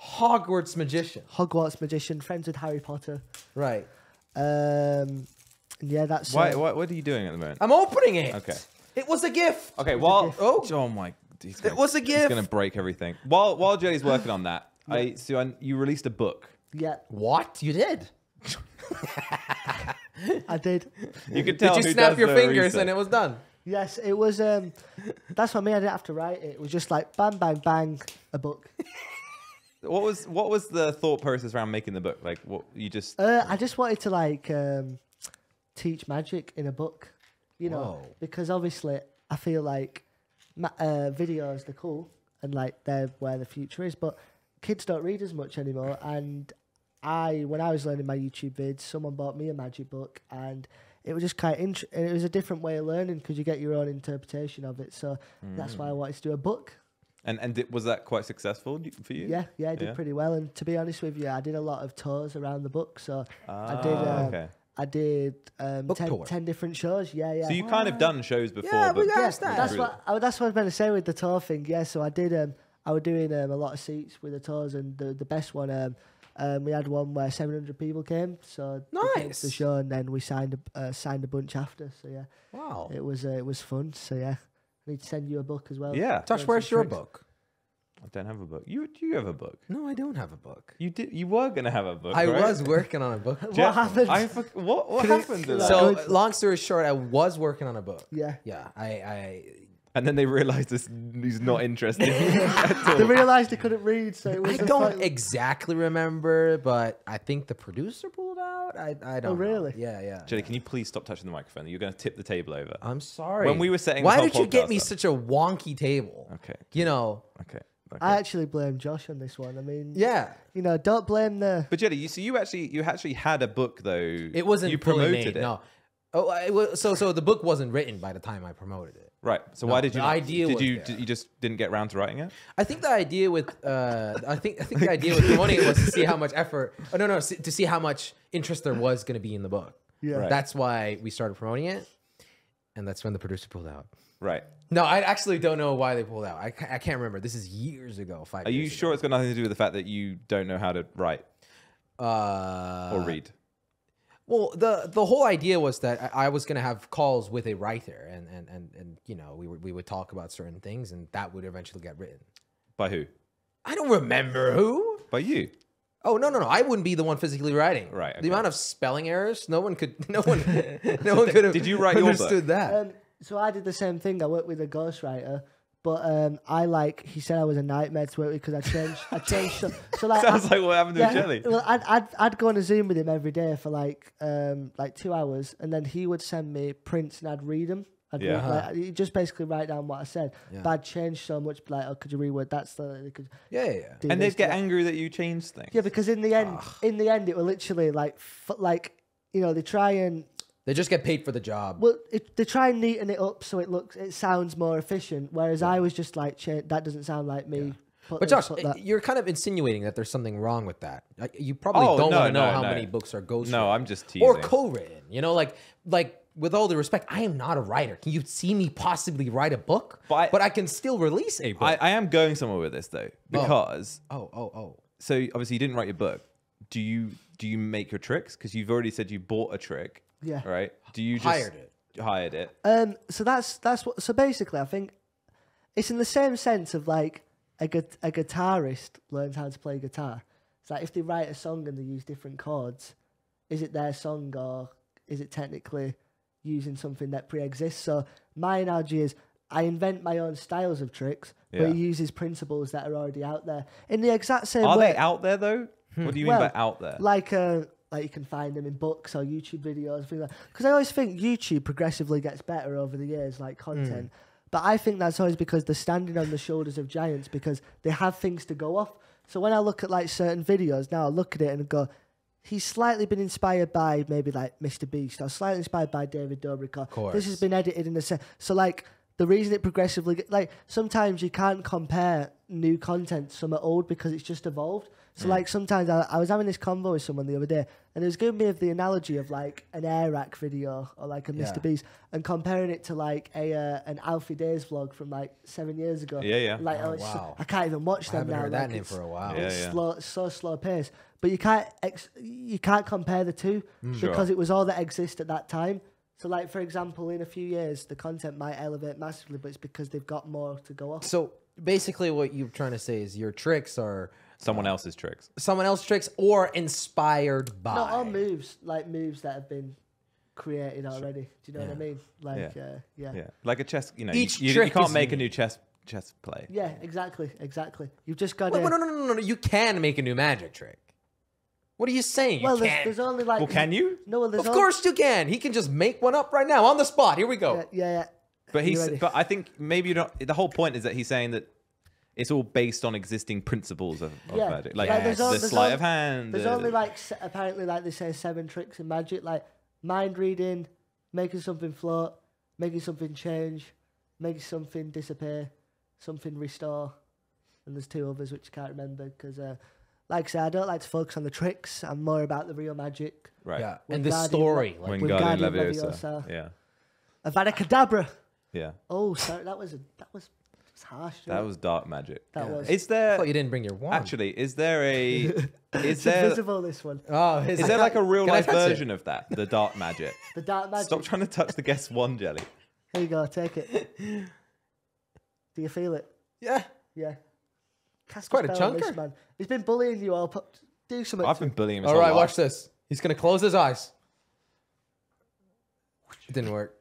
Hogwarts magician. Hogwarts magician, friends with Harry Potter. Right. Um... Yeah, that's why. What, what are you doing at the moment? I'm opening it. Okay. It was a gift. Okay. While oh, oh my, he's gonna, it was a gift. He's gonna break everything. While while Jelly's working on that, yeah. I so I, you released a book. Yeah. What you did? I did. You could tell. Did you who snap does your fingers research? And it was done? Yes, it was. Um, that's what I mean. I didn't have to write it. It was just like bang, bang, bang, a book. What was what was the thought process around making the book? Like, what you just? Uh, I just wanted to like. Um, teach magic in a book, you know. Whoa. Because obviously I feel like ma uh, videos, they're cool and like they're where the future is, but kids don't read as much anymore. And I when I was learning my YouTube vids, someone bought me a magic book, and it was just kind of int it was a different way of learning because you get your own interpretation of it. So mm. that's why I wanted to do a book. And and it, was that quite successful for you? Yeah, yeah, I did yeah. pretty well. And to be honest with you, I did a lot of tours around the book. So ah, I did um, okay. I did um, ten, ten different shows. Yeah, yeah. So you kind of done shows before. Yeah, but we yeah, that. That's what I, that's what I was going to say with the tour thing. Yeah, so I did. Um, I was doing um, a lot of seats with the tours, and the the best one. Um, um, we had one where seven hundred people came. So nice. The show, and then we signed a uh, signed a bunch after. So yeah. Wow. It was uh, it was fun. So yeah, I need to send you a book as well. Yeah. Josh, where's your tricks. book? I don't have a book. You do you have a book? No, I don't have a book. You did. You were gonna have a book. I right? was working on a book. What Jeff, happened? I what what happened to that? So long story short, I was working on a book. Yeah, yeah. I. I and then they realized this. He's not interested. They realized they couldn't read. So it was I don't title. exactly remember, but I think the producer pulled out. I I don't. Oh really? Know. Yeah, yeah. Jelly, yeah. Can you please stop touching the microphone? You're gonna tip the table over. I'm sorry. When we were setting. Why did you get me up? such a wonky table? Okay. You know. Okay. Okay. I actually blame Josh on this one. I mean, yeah, you know, don't blame the. But Jelly, you see, so you actually, you actually had a book though. It wasn't. You promoted made, it. No. Oh, it was, so so the book wasn't written by the time I promoted it. Right. So no, why did you? The not, idea did was you there. you just didn't get around to writing it? I think the idea with uh, I think I think the idea with promoting it was to see how much effort. Oh no no, to see how much interest there was going to be in the book. Yeah. Right. That's why we started promoting it, and that's when the producer pulled out. Right. No, I actually don't know why they pulled out. I, I can't remember. This is years ago. Five. Are years you sure ago. It's got nothing to do with the fact that you don't know how to write uh, or read? Well, the the whole idea was that I, I was going to have calls with a writer, and and and and you know we would we would talk about certain things, and that would eventually get written. By who? I don't remember who. By you. Oh no no no! I wouldn't be the one physically writing. Right. Okay. The amount of spelling errors, no one could. No one. No one could have. Did you write your book? Understood that. Um, So I did the same thing. I worked with a ghostwriter, but um, I like he said I was a nightmare to work with because I changed. I changed. So, so like sounds I, like what happened yeah, to Jelly. Well, I'd, I'd I'd go on a Zoom with him every day for like um like two hours, and then he would send me prints and I'd read them. I'd yeah, read, uh-huh. like, just basically write down what I said. Yeah. But I'd change so much. Like, oh, could you reword that? So they could yeah, yeah. yeah. And they'd get that. angry that you changed things. Yeah, because in the end, Ugh. in the end, it was literally like f like. you know, they try and... They just get paid for the job. Well, it, they try and neaten it up so it looks, it sounds more efficient, whereas yeah. I was just like, that doesn't sound like me. Yeah. Put but this, Josh, that. You're kind of insinuating that there's something wrong with that. Like, you probably oh, don't no, want to know no, how no. many books are ghostwritten. No, I'm just teasing. Or co-written. You know, like, like with all due respect, I am not a writer. Can you see me possibly write a book? But I, but I can still release a book. I, I am going somewhere with this, though, because... Oh, oh, oh. oh. So, obviously, you didn't write your book. Do you do you make your tricks? Because you've already said you bought a trick. Yeah. Right? Do you just... Hired it. Hired it. Um, so, that's, that's what... So, basically, I think it's in the same sense of, like, A, gu a guitarist learns how to play guitar. It's like if they write a song and they use different chords, is it their song or is it technically using something that pre-exists? So my analogy is I invent my own styles of tricks, yeah. but it uses principles that are already out there. In the exact same way... Are they out there, though? Hmm. What do you well, mean by out there? Like, uh, like you can find them in books or YouTube videos. Things like that. Because I always think YouTube progressively gets better over the years, like content. Mm. But I think that's always because they're standing on the shoulders of giants because they have things to go off. So when I look at like certain videos now, I look at it and go, he's slightly been inspired by maybe like Mister Beast or slightly inspired by David Dobrik. Of course. This has been edited in a sense. So like the reason it progressively, like sometimes you can't compare new content to some old because it's just evolved. So mm. like sometimes I, I was having this convo with someone the other day and it was giving me of the analogy of like an Airac video or like a yeah. Mister Beast and comparing it to like a uh, an Alfie Days vlog from like seven years ago. Yeah, yeah. Like, oh, oh, wow. I can't even watch them now. I haven't heard like, that name for a while. Yeah, it's yeah. slow, it's so slow paced. But you can't ex you can't compare the two mm. because sure. it was all that existed at that time. So like, for example, in a few years, the content might elevate massively, but it's because they've got more to go off. So basically what you're trying to say is your tricks are... Someone else's tricks. Someone else's tricks or inspired by. No, all moves, like moves that have been created already. Do you know yeah. what I mean? Like, yeah. Uh, yeah. yeah. Like a chess, you know, Each you, you, you can't make a new chess chess play. Yeah, exactly, exactly. You've just got to... No, no, no, no, no, no, you can make a new magic trick. What are you saying? You well, there's, there's only like... Well, can you? No, well, there's Of only... course you can. He can just make one up right now on the spot. Here we go. Yeah, yeah. yeah. But, he's, but I think maybe you don't... The whole point is that he's saying that it's all based on existing principles of, of yeah. magic, like, like yes. all, the sleight all, of hand. There's uh, only like apparently, like they say, seven tricks in magic, like mind reading, making something float, making something change, making something disappear, something restore, and there's two others which I can't remember because, uh, like I said, I don't like to focus on the tricks. I'm more about the real magic, right? Yeah. And the story, like Wingardium Leviosa, Leviosa, yeah, Avada Kedavra, yeah. Oh, sorry, that was a, that was. Harsh, that it? was dark magic. That yeah. was. Is there? I thought you didn't bring your wand. Actually, is there a? Is it's there invisible? This one. Oh, is, is there like a real life version it? of that? The dark magic. The dark magic. Stop trying to touch the guest wand, Jelly. Here you go. Take it. Do you feel it? Yeah. Yeah. Cast it's quite a chunker. Man. He's been bullying you all. Do something. I've been bullying him. All right, watch this. He's gonna close his eyes. It didn't work.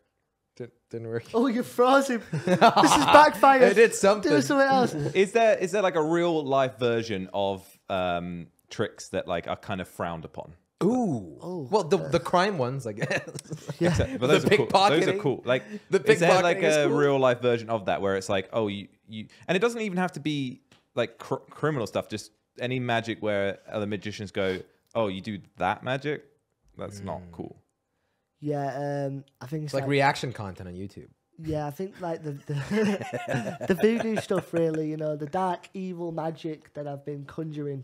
Didn't work. Oh, you froze him. This is backfire. It did something. Do something else. Is there is there like a real life version of um, tricks that like are kind of frowned upon? Ooh. Oh, well, the uh, the crime ones, I guess. Yeah. Except, but those the are cool. Those are cool. Like the is there like a cool? real life version of that where it's like, oh, you you, and it doesn't even have to be like cr criminal stuff. Just any magic where other magicians go, oh, you do that magic? That's mm. not cool. Yeah, um, I think it's like, like reaction content on YouTube. Yeah, I think like the the, the voodoo stuff really, you know, the dark evil magic that I've been conjuring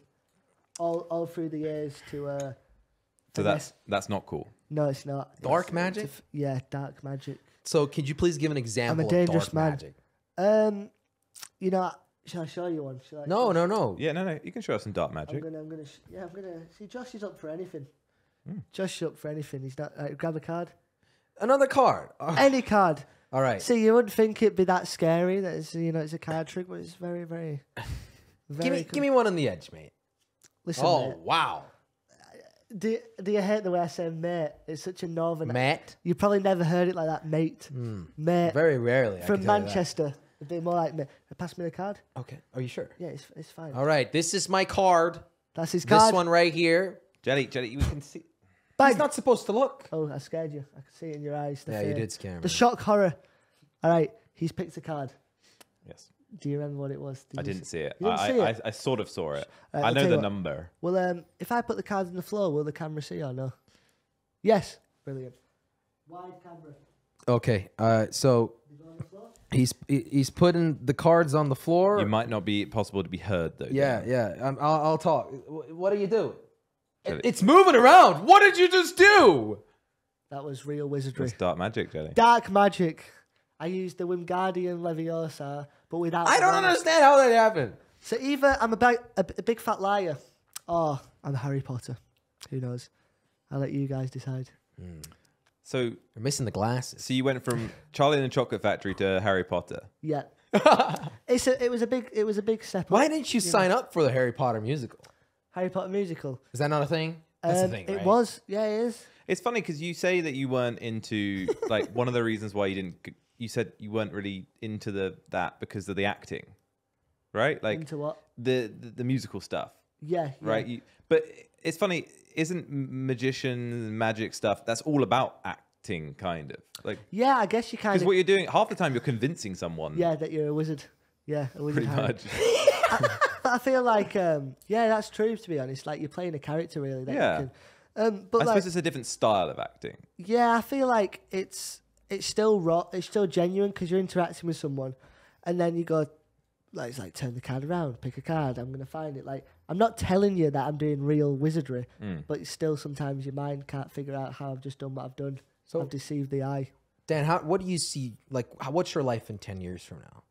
all all through the years to. Uh, so that's mess. that's not cool. No, it's not. Dark it's, magic. It's, yeah, dark magic. So, could you please give an example? I'm a dangerous of dark man. Magic? Um, you know, shall I show you one? I, no, no, no. Yeah, no, no. You can show us some dark magic. I'm gonna, I'm gonna, yeah, I'm gonna. See, Josh is up for anything. Mm. Josh up for anything. He's not. Uh, grab a card. Another card. Oh. Any card. All right. See, you wouldn't think it'd be that scary. That it's, you know, it's a card trick, but it's very, very. very give me, cool. give me one on the edge, mate. Listen. Oh mate, wow. Do Do you hate the way I say mate? It's such a northern. Mate. You probably never heard it like that, mate. Mm. Mate. Very rarely. From I can Manchester, that. it'd be more like mate. Pass me the card. Okay. Are you sure? Yeah, it's it's fine. All right. This is my card. That's his card. This one right here. Jelly, Jelly, we can see. Bang. He's not supposed to look. Oh, I scared you. I could see it in your eyes. Yeah, fear. You did scare me. The shock horror. All right, he's picked a card. Yes. Do you remember what it was? Did I didn't see it. You didn't I, see I, it? I, I sort of saw it. Right, I know the what. number. Well, um, if I put the card on the floor, will the camera see or no? Yes. Brilliant. Wide camera. Okay. Uh, so he's he's putting the cards on the floor. It might not be possible to be heard though. Yeah, though. yeah. Um, I'll, I'll talk. What are you doing? It, it's moving around. What did you just do? That was real wizardry. That's dark magic, Jelly. Dark magic. I used the Wingardium Leviosa, but without... I don't understand how that happened. So either I'm a, big, a, a big fat liar, or I'm Harry Potter. Who knows? I'll let you guys decide. Mm. So... You're missing the glasses. So you went from Charlie and the Chocolate Factory to Harry Potter. Yeah. it's a, it, was a big, it was a big step up. Why didn't you, you sign know? up for the Harry Potter musical? Harry Potter musical. Is that not a thing? That's um, a thing, right? It was. Yeah, it is. It's funny because you say that you weren't into, like, one of the reasons why you didn't, you said you weren't really into the that because of the acting, right? Like into what? The, the, the musical stuff. Yeah. Right? Yeah. You, but it's funny, isn't magician, magic stuff, that's all about acting, kind of? Like, yeah, I guess you kind of... Because what you're doing, half the time you're convincing someone. Yeah, that you're a wizard. Yeah, a wizard. Pretty much. I, but I feel like, um, yeah, that's true, to be honest. Like, you're playing a character, really. That yeah. You can, Um, but I like, suppose it's a different style of acting. Yeah, I feel like it's it's still raw, it's still genuine because you're interacting with someone, and then you go, like, it's like turn the card around, pick a card. I'm gonna find it. Like, I'm not telling you that I'm doing real wizardry, mm. but it's still sometimes your mind can't figure out how I've just done what I've done. So I've deceived the eye. Dan, how, what do you see? Like, how, what's your life in ten years from now?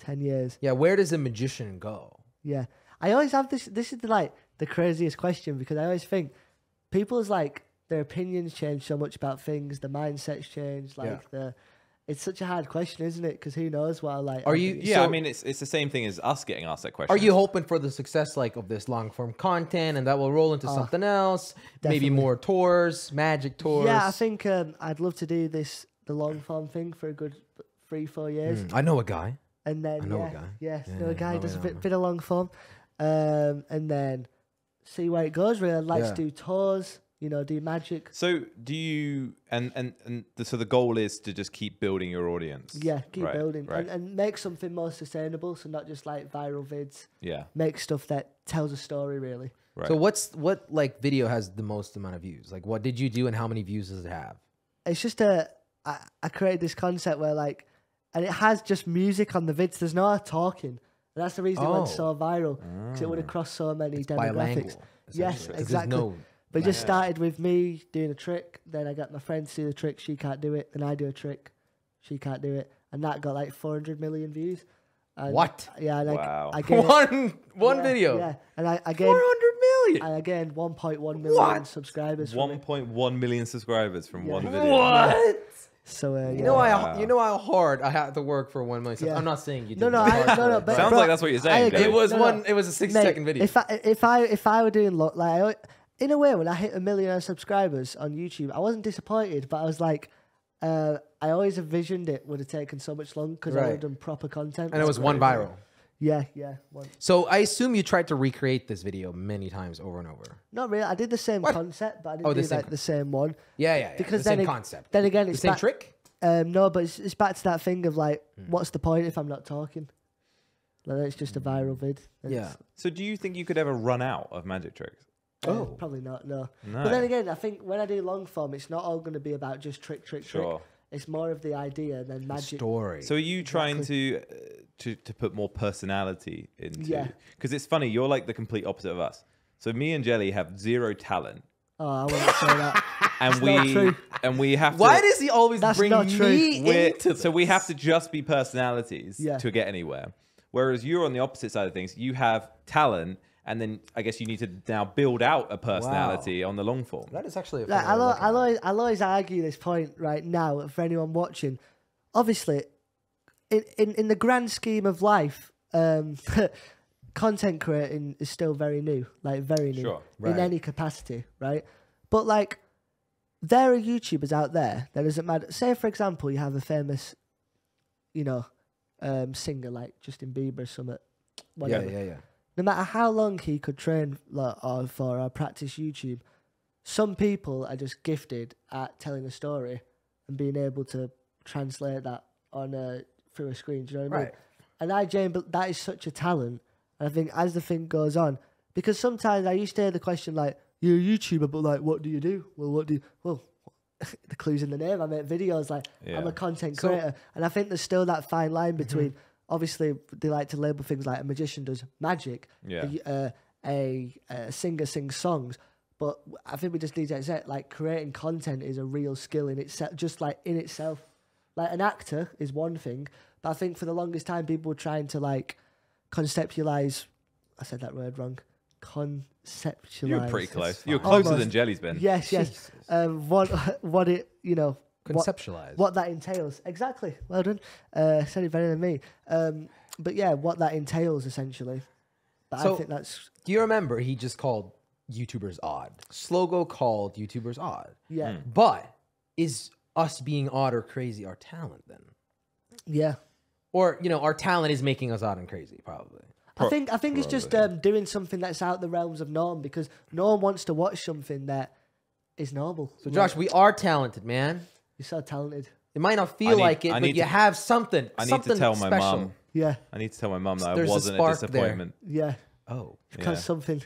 Ten years. Yeah, where does a magician go? Yeah, I always have this. This is the, like the craziest question because I always think. People's, like, their opinions change so much about things. The mindsets change. Like, yeah. the, it's such a hard question, isn't it? Because who knows what I like. Are you? Yeah, so, I mean, it's it's the same thing as us getting asked that question. Are you hoping for the success, like, of this long form content, and that will roll into oh, something else? Definitely. Maybe more tours, magic tours. Yeah, I think um, I'd love to do this the long form thing for a good three, four years. Mm, I know a guy. And then I know yeah, a guy. Yeah, yeah, yeah know a guy who does a bit, bit of long form, um, and then. See where it goes. Really, I'd like yeah. to do tours, you know, do magic. So do you, and, and, and the, so the goal is to just keep building your audience. Yeah, keep right, building right. And, and make something more sustainable. So not just like viral vids. Yeah. Make stuff that tells a story really. Right. So what's, what like video has the most amount of views? Like what did you do and how many views does it have? It's just a, I, I created this concept where like, and it has just music on the vids. There's no talking. And that's the reason oh. it went so viral because mm. it would have crossed so many it's demographics. Yes, exactly. No but it just started with me doing a trick. Then I got my friend to do the trick. She can't do it. Then I do a trick. She can't do it. And that got like four hundred million views. And what? Yeah. And wow. I, I gained, one one yeah, video. Yeah. And I, I gained four hundred million. I gained one point one million what? subscribers. one point one million subscribers from yeah. one video. What? Yeah. So uh, you yeah. know wow. I you know how hard I have to work for one myself. Yeah. I'm not saying you. No, no, I, no, no. But sounds bro, like that's what you're saying. It was no, one. No. It was a sixty-second video. If I if I if I were doing lo like I, in a way when I hit a million subscribers on YouTube, I wasn't disappointed, but I was like, uh, I always envisioned it would have taken so much longer because right. I would have done proper content. And it was one viral. Cool. Yeah, yeah. One. So I assume you tried to recreate this video many times over and over. Not really. I did the same what? concept, but I didn't oh, do the like the same one. Yeah, yeah, yeah. Because the then same it, concept. Then again, it's the same back, trick. Um, no, but it's, it's back to that thing of like, mm. what's the point if I'm not talking? Like, it's just a viral vid. It's, yeah. So do you think you could ever run out of magic tricks? Uh, oh, probably not. No. no. But then again, I think when I do long form, it's not all going to be about just trick, trick, sure. trick. It's more of the idea than magic story. So are you trying exactly. to, uh, to to put more personality into? Yeah. Because it's funny, you're like the complete opposite of us. So me and Jelly have zero talent. Oh, I wouldn't say that. And we and we have. To, Why does he always that's bring not true. me into? This? So we have to just be personalities yeah. to get anywhere. Whereas you're on the opposite side of things. You have talent. And then I guess you need to now build out a personality wow. on the long form. That is actually a like, I'll, I'll, always, I'll always argue this point right now for anyone watching. Obviously, in, in, in the grand scheme of life, um, content creating is still very new. Like, very new. Sure, right. In any capacity, right? But, like, there are YouTubers out there that doesn't matter. Say, for example, you have a famous, you know, um, singer like Justin Bieber or something. Whatever. Yeah, yeah, yeah. No matter how long he could train like, or for or practice YouTube, some people are just gifted at telling a story and being able to translate that on a, through a screen. Do you know what I mean? Right. And I, James, that is such a talent. And I think as the thing goes on, because sometimes I used to hear the question like, "You're a YouTuber, but like, what do you do?" Well, what do you? Well, the clues in the name. I make videos, like yeah. I'm a content so, creator. And I think there's still that fine line between, mm-hmm. obviously they like to label things like a magician does magic, yeah. a, a, a singer sings songs. But I think we just need to accept, like, creating content is a real skill in itself, just like in itself. Like an actor is one thing, but I think for the longest time people were trying to like conceptualize. I said that word wrong. Conceptualize. You're pretty close. You're closer Almost. than Jelly's been. Yes, yes. Um, what what it you know conceptualize what, what that entails exactly. Well done. Uh, said it better than me. Um, but yeah, what that entails essentially. But so I think that's. Do you remember he just called YouTubers odd? Slogo called YouTubers odd. Yeah, mm. but is. Us being odd or crazy our talent then? Yeah. Or, you know, our talent is making us odd and crazy, probably. Pro I think I think probably. it's just um, doing something that's out the realms of norm, because no one wants to watch something that is normal. So, Josh, yeah. we are talented, man. You're so talented. It might not feel need, like it, I but you to, have something I need something to tell special. my mom. Yeah. I need to tell my mom that There's I wasn't a, a disappointment. There. Yeah. Oh. Because yeah. something.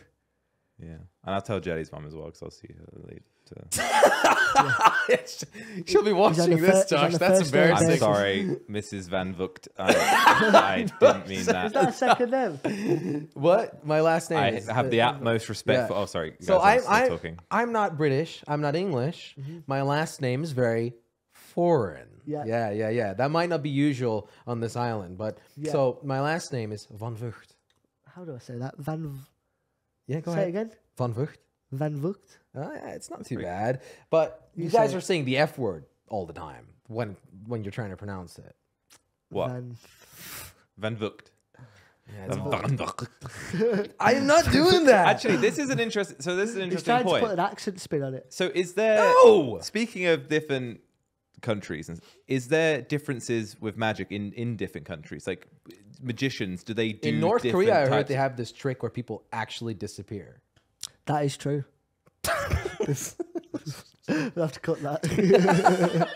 Yeah. And I'll tell Jelly's mom as well, because I'll see her later. She'll be watching this, Josh. That's embarrassing. I'm sorry, Missus Van Vucht. I, I didn't mean that. Is that a second name? What? My last name I is have the utmost respect yeah. for... Oh, sorry. You so guys, I'm, I'm, I'm, talking. I'm not British. I'm not English. Mm-hmm. My last name is very foreign. Yeah. yeah, yeah, yeah. That might not be usual on this island, but... Yeah. So, my last name is Van Vucht. How do I say that? Van... Yeah, go say ahead. Say again. Van Vucht. Van Vucht. Oh, yeah, it's not That's too bad. But you, you guys are saying the F word all the time when when you're trying to pronounce it. What? Van, Van Vucht. Yeah, it's Van Vucht. I'm not doing that. Actually, this is an interesting. So this is an interesting point. He's trying to put an accent spin on it. So is there? No! Speaking of different countries, is there differences with magic in in different countries? Like magicians, do they do in North Korea? I heard they have this trick where people actually disappear. That is true. We'll have to cut that.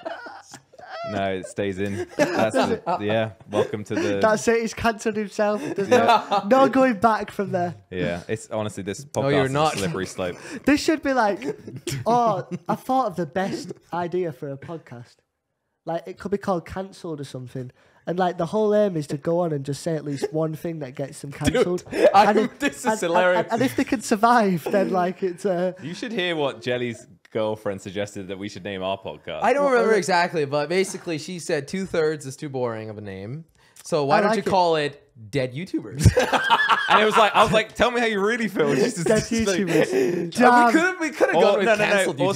No, it stays in. That's the, yeah. Welcome to the. That's it. He's cancelled himself. There's yeah. no, no going back from there. Yeah, it's honestly this podcast no, you're not. is a slippery slope. This should be like, oh, I thought of the best idea for a podcast. Like it could be called cancelled or something. And like the whole aim is to go on and just say at least one thing that gets them cancelled. This is and, hilarious. And, and if they can survive, then like it's. Uh, you should hear what Jelly's girlfriend suggested that we should name our podcast. I don't remember exactly, but basically she said two thirds is too boring of a name. So why I don't like you it. call it Dead YouTubers? And it was like I was like, tell me how you really feel. Just Dead YouTubers. Like, we could we could have gone with no, no, cancelled no. YouTubers.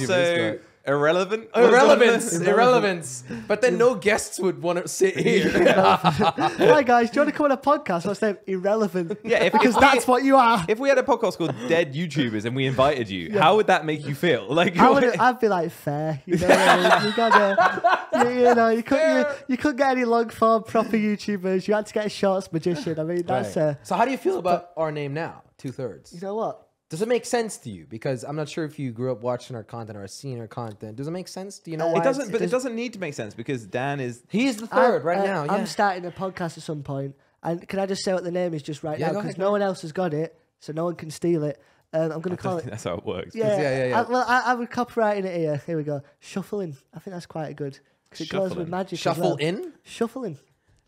Also, but. Irrelevant? Irrelevance. Irrelevance. But then no guests would want to sit here. Hi, guys. Do you want to come on a podcast? Let's name Irrelevant. Yeah, if, because if that's we, what you are. If we had a podcast called Dead YouTubers and we invited you, yeah. how would that make you feel? Like, I would, I'd be like, fair. You know, you, gotta, you, you, know you, couldn't, you, you couldn't get any long form proper YouTubers. You had to get a shorts magician. I mean, that's... Right. Uh, so how do you feel about our name now? Two-thirds. You know what? Does it make sense to you? Because I'm not sure if you grew up watching our content or has seen our content. Does it make sense? Do you know uh, why? It doesn't, but it doesn't need to make sense because Dan is... He's the third I'm, right uh, now. Yeah. I'm starting a podcast at some point. And can I just say what the name is just right yeah, now? Because no one else has got it, so no one can steal it. Um, I'm going to call it... That's how it works. Yeah, yeah, yeah. yeah. I, well, I, I would copyright it here. Here we go. Shuffling. I think that's quite good. Because it goes with magic Shuffle as well. in? Shuffling.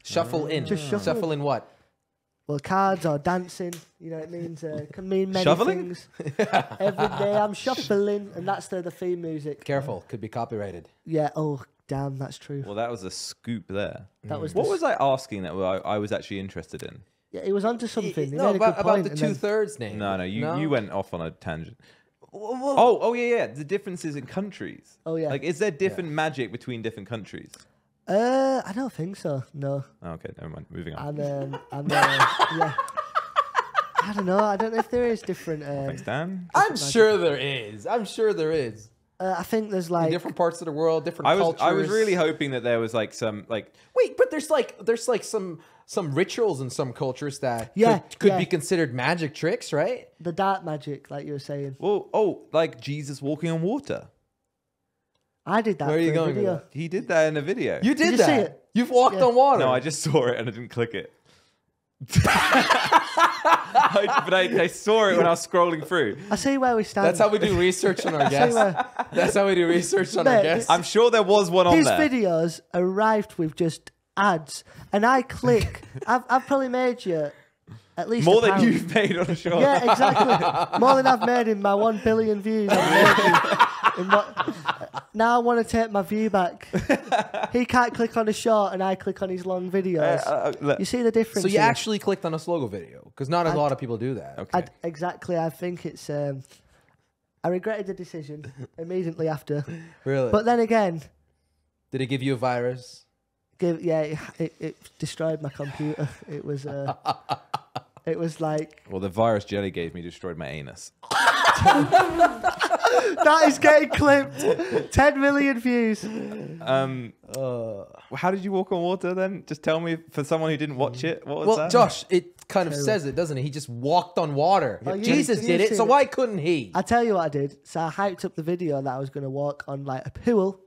Shuffle oh. in. Just shuffling. Shuffle in what? Well, cards or dancing, you know, it means uh, can mean many Shoveling? things. Every day I'm shuffling, and that's the the theme music. Careful, could be copyrighted. Yeah. Oh, damn, that's true. Well, that was a scoop there. That mm. was. What was I asking that I, I was actually interested in? Yeah, it was onto something. He, no, about, about the two thirds name. No, no, you no? you went off on a tangent. Well, oh, oh yeah, yeah. The differences in countries. Oh yeah. Like, is there different yeah. magic between different countries? Uh, I don't think so. No. Oh, okay, never mind. Moving on. And, um, and, uh, yeah. I don't know. I don't know if there is different. Uh, well, thanks, Dan. I'm sure there is. I'm sure there is. Uh, I think there's like in different parts of the world, different I was, cultures. I was really hoping that there was like some like. Wait, but there's like there's like some some rituals in some cultures that yeah, could, could yeah. be considered magic tricks, right? The dark magic, like you were saying. Well, oh, like Jesus walking on water. I did that. Where are you going? With that? He did that in a video. You did, did you that. See it? You've walked yeah. on water. No, I just saw it and I didn't click it. I, but I, I saw it when I was scrolling through. I see where we stand. That's how we do research on our guests. That's how we do research on Mate, our guests. I'm sure there was one on his there. His videos arrived with just ads, and I click. I've, I've probably made you at least more than pound. You've made on a show. Yeah, exactly. More than I've made in my one billion views. I've made in what, now I want to take my view back. He can't click on a short, and I click on his long videos. Uh, uh, you see the difference. So you here? Actually clicked on a Slogo video, because not a I'd, lot of people do that. Okay. I'd, exactly. I think it's. Um, I regretted the decision immediately after. Really. But then again, did it give you a virus? Give yeah, it, it, it destroyed my computer. It was. Uh, It was like... Well, the virus Jelly gave me destroyed my anus. That is getting clipped. ten million views. Um, uh, how did you walk on water then? Just tell me, for someone who didn't watch it, what was well, that? Well, Josh, it kind of Terrible. says it, doesn't it? He just walked on water. Oh, Jesus you, did it, so why couldn't he? I tell you what I did. So I hyped up the video that I was going to walk on like a pool.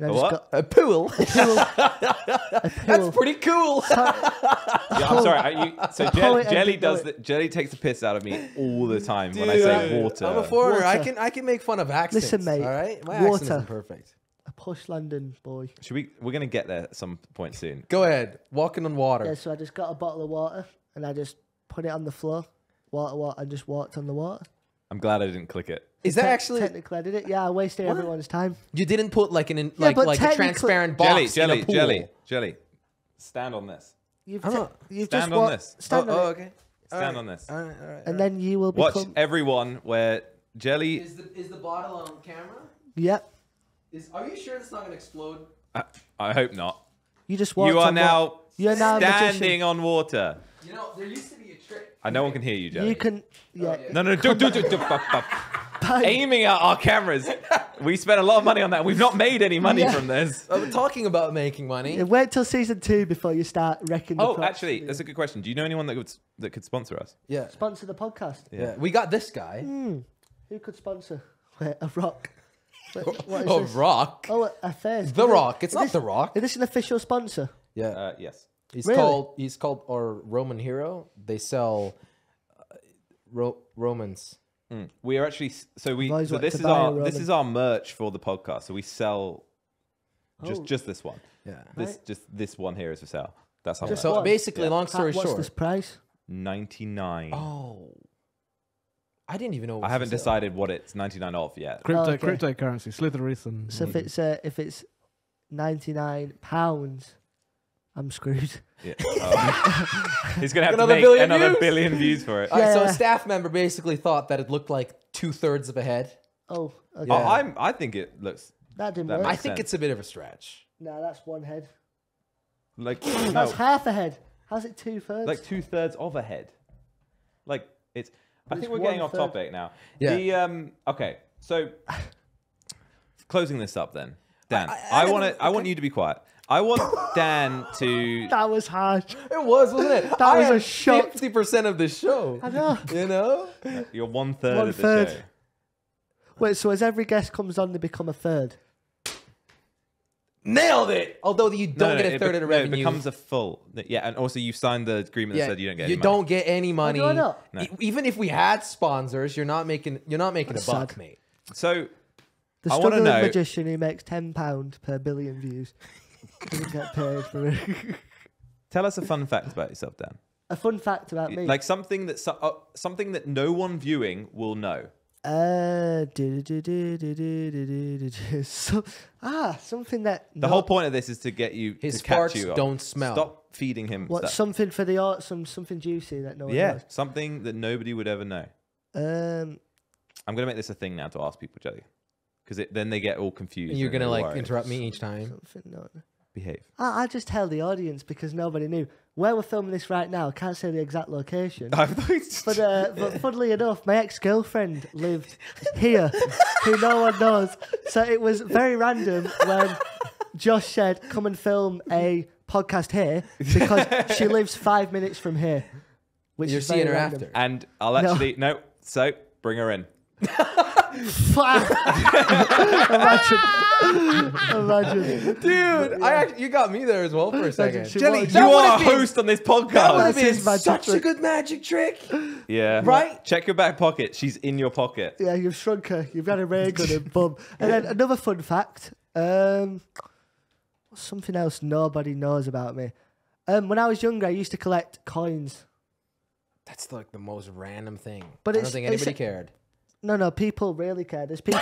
A what? A pool. A pool. A pool. That's pretty cool. Sorry. Yeah, I'm sorry. You, so Jelly, Jelly does the, Jelly takes the piss out of me all the time. Dude, when I say water. I'm a foreigner. Water. I can I can make fun of accents. Listen, mate. All right, my water. accent isn't perfect. A posh London boy. Should we? We're gonna get there at some point soon. Go ahead. Walking on water. Yeah. So I just got a bottle of water and I just put it on the floor. Water, water. I just walked on the water. I'm glad I didn't click it. Is that Te actually technically? I did it? Yeah, I wasted what? everyone's time. You didn't put like an in, like yeah, like a transparent box Jelly, Jelly, in a pool. Jelly, Jelly. Stand on this. You've, you've stand just on this. Stand oh, on oh, okay. Stand right. on this. All right, all right, all right. And then you will become... watch everyone where Jelly is the is the bottle on camera. Yep. Is are you sure it's not going to explode? I, I hope not. You just walked you are on now. You're now standing on water. You know there used to be a trick. I no one can hear you, Jelly. You can. Yeah. Oh, yeah. No, no, do do do do. Aiming at our cameras. We spent a lot of money on that. We've not made any money yeah. from this. I'm talking about making money. Yeah, wait till season two before you start wrecking the Oh, props. actually, that's a good question. Do you know anyone that could, that could sponsor us? Yeah. Sponsor the podcast? Yeah. yeah. We got this guy. Mm. Who could sponsor? Wait, a rock. Wait, what is a this? rock? Oh, a face. The Rock. It's is not this, The Rock. Is this an official sponsor? Yeah. Uh, yes. He's really? called He's called our Roman hero. They sell uh, ro Romans. Mm. We are actually so we so this is our this is our merch for the podcast. So we sell just oh. just this one. Yeah, this right. just this one here is for sale. That's how. Just so basically, yeah. long story what's short, what's this price? ninety-nine. Oh, I didn't even know. What I haven't decided sale. what it's ninety-nine of yet. Crypto, oh, okay. Cryptocurrency, Slytherin. So mm. if it's uh, if it's ninety-nine pounds, I'm screwed. Yeah. Oh. He's going to have another to make billion another views? billion views for it. Yeah. Right, so a staff member basically thought that it looked like two-thirds of a head. Oh, okay. Yeah. Oh, I'm, I think it looks... That didn't that work. I think sense. it's a bit of a stretch. No, that's one head. Like no. That's half a head. How's it two-thirds? Like two-thirds of a head. Like, it's... I it's think we're getting third. off topic now. Yeah. The, um, okay, so... closing this up then. Dan, I, I, I, I want it, okay. I want you to be quiet. I want Dan to... That was harsh. It was, wasn't it? That I was a shock. fifty percent of the show. I know. You know? You're one third one of the third. show. Wait, so as every guest comes on, they become a third? Nailed it! Although you don't no, no, get a third of the revenue. No, it becomes a full. Yeah, and also you signed the agreement yeah, that said you don't get any money. You don't get any money. Oh, no, no. E even if we had sponsors, you're not making, you're not making a buck, sad. mate. So, the I want to know... The struggling magician who makes ten pounds per billion views. Get paid for it. Tell us a fun fact about yourself, Dan. A fun fact about me, like something that uh, something that no one viewing will know. Uh, do, do, do, do, do, do, do, do. So, ah, something that the whole point of this is to get you. His farts don't smell. Stop feeding him. What stuff. something for the art? Some something juicy that no one. Yeah, knows. something that nobody would ever know. Um, I'm gonna make this a thing now to ask people, Jelly, because then they get all confused. And you're and gonna like worried. interrupt me each time. Something not. Behave. I, I just tell the audience because nobody knew where we're filming this right now. Can't say the exact location. but, uh, but funnily enough, my ex-girlfriend lived here, who no one knows. So it was very random when Josh said, "Come and film a podcast here," because she lives five minutes from here. Which you're is seeing her random. after. And I'll actually no. no. So bring her in. Fuck! Imagine, imagine, dude. Yeah. I actually, you got me there as well for a second. Imagine, Jelly, you are a host on this podcast. That would have been such trick. a good magic trick. Yeah, right. Check your back pocket. She's in your pocket. Yeah, you've shrunk her. You've got a ray gun and bum. And then another fun fact. Um, something else nobody knows about me. Um, when I was younger, I used to collect coins. That's like the most random thing. But I don't think anybody cared. No, no, people really care. There's people,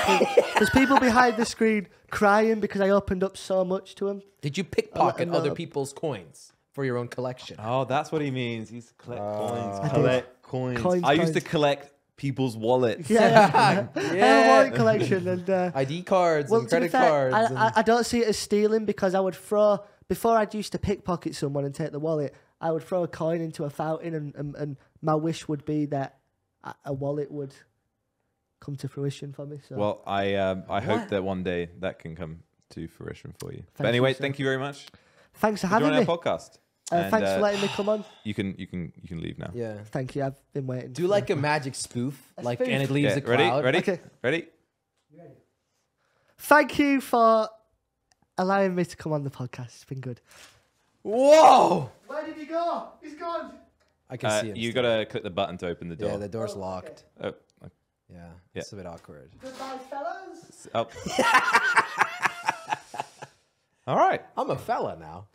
there's people behind the screen crying because I opened up so much to them. Did you pickpocket other people's coins for your own collection? Oh, that's what he means. He used to collect uh, coins. Collect coins. coins. I used coins. to collect people's wallets. Yeah, yeah. yeah. I had a wallet collection and uh, I D cards well, and credit fair, cards. I, and... I, I don't see it as stealing because I would throw before I'd used to pickpocket someone and take the wallet. I would throw a coin into a fountain, and and, and my wish would be that a wallet would come to fruition for me. So. Well, I um, I what? hope that one day that can come to fruition for you. Thanks but anyway, so. thank you very much. Thanks for, for having me. Our podcast. Uh, and, thanks uh, for letting me come on. You can you can you can leave now. Yeah. Thank you. I've been waiting. Do like a magic spoof, a like spoof. and it leaves yeah, a cloud. Ready? Ready? Okay. Ready? Thank you for allowing me to come on the podcast. It's been good. Whoa! Where did he go? He's gone. I can uh, see him. You still. gotta click the button to open the door. Yeah, the door's oh, locked. Okay. Oh. Yeah, yeah, it's a bit awkward. Goodbye, fellas. Oh. All right. I'm a fella now.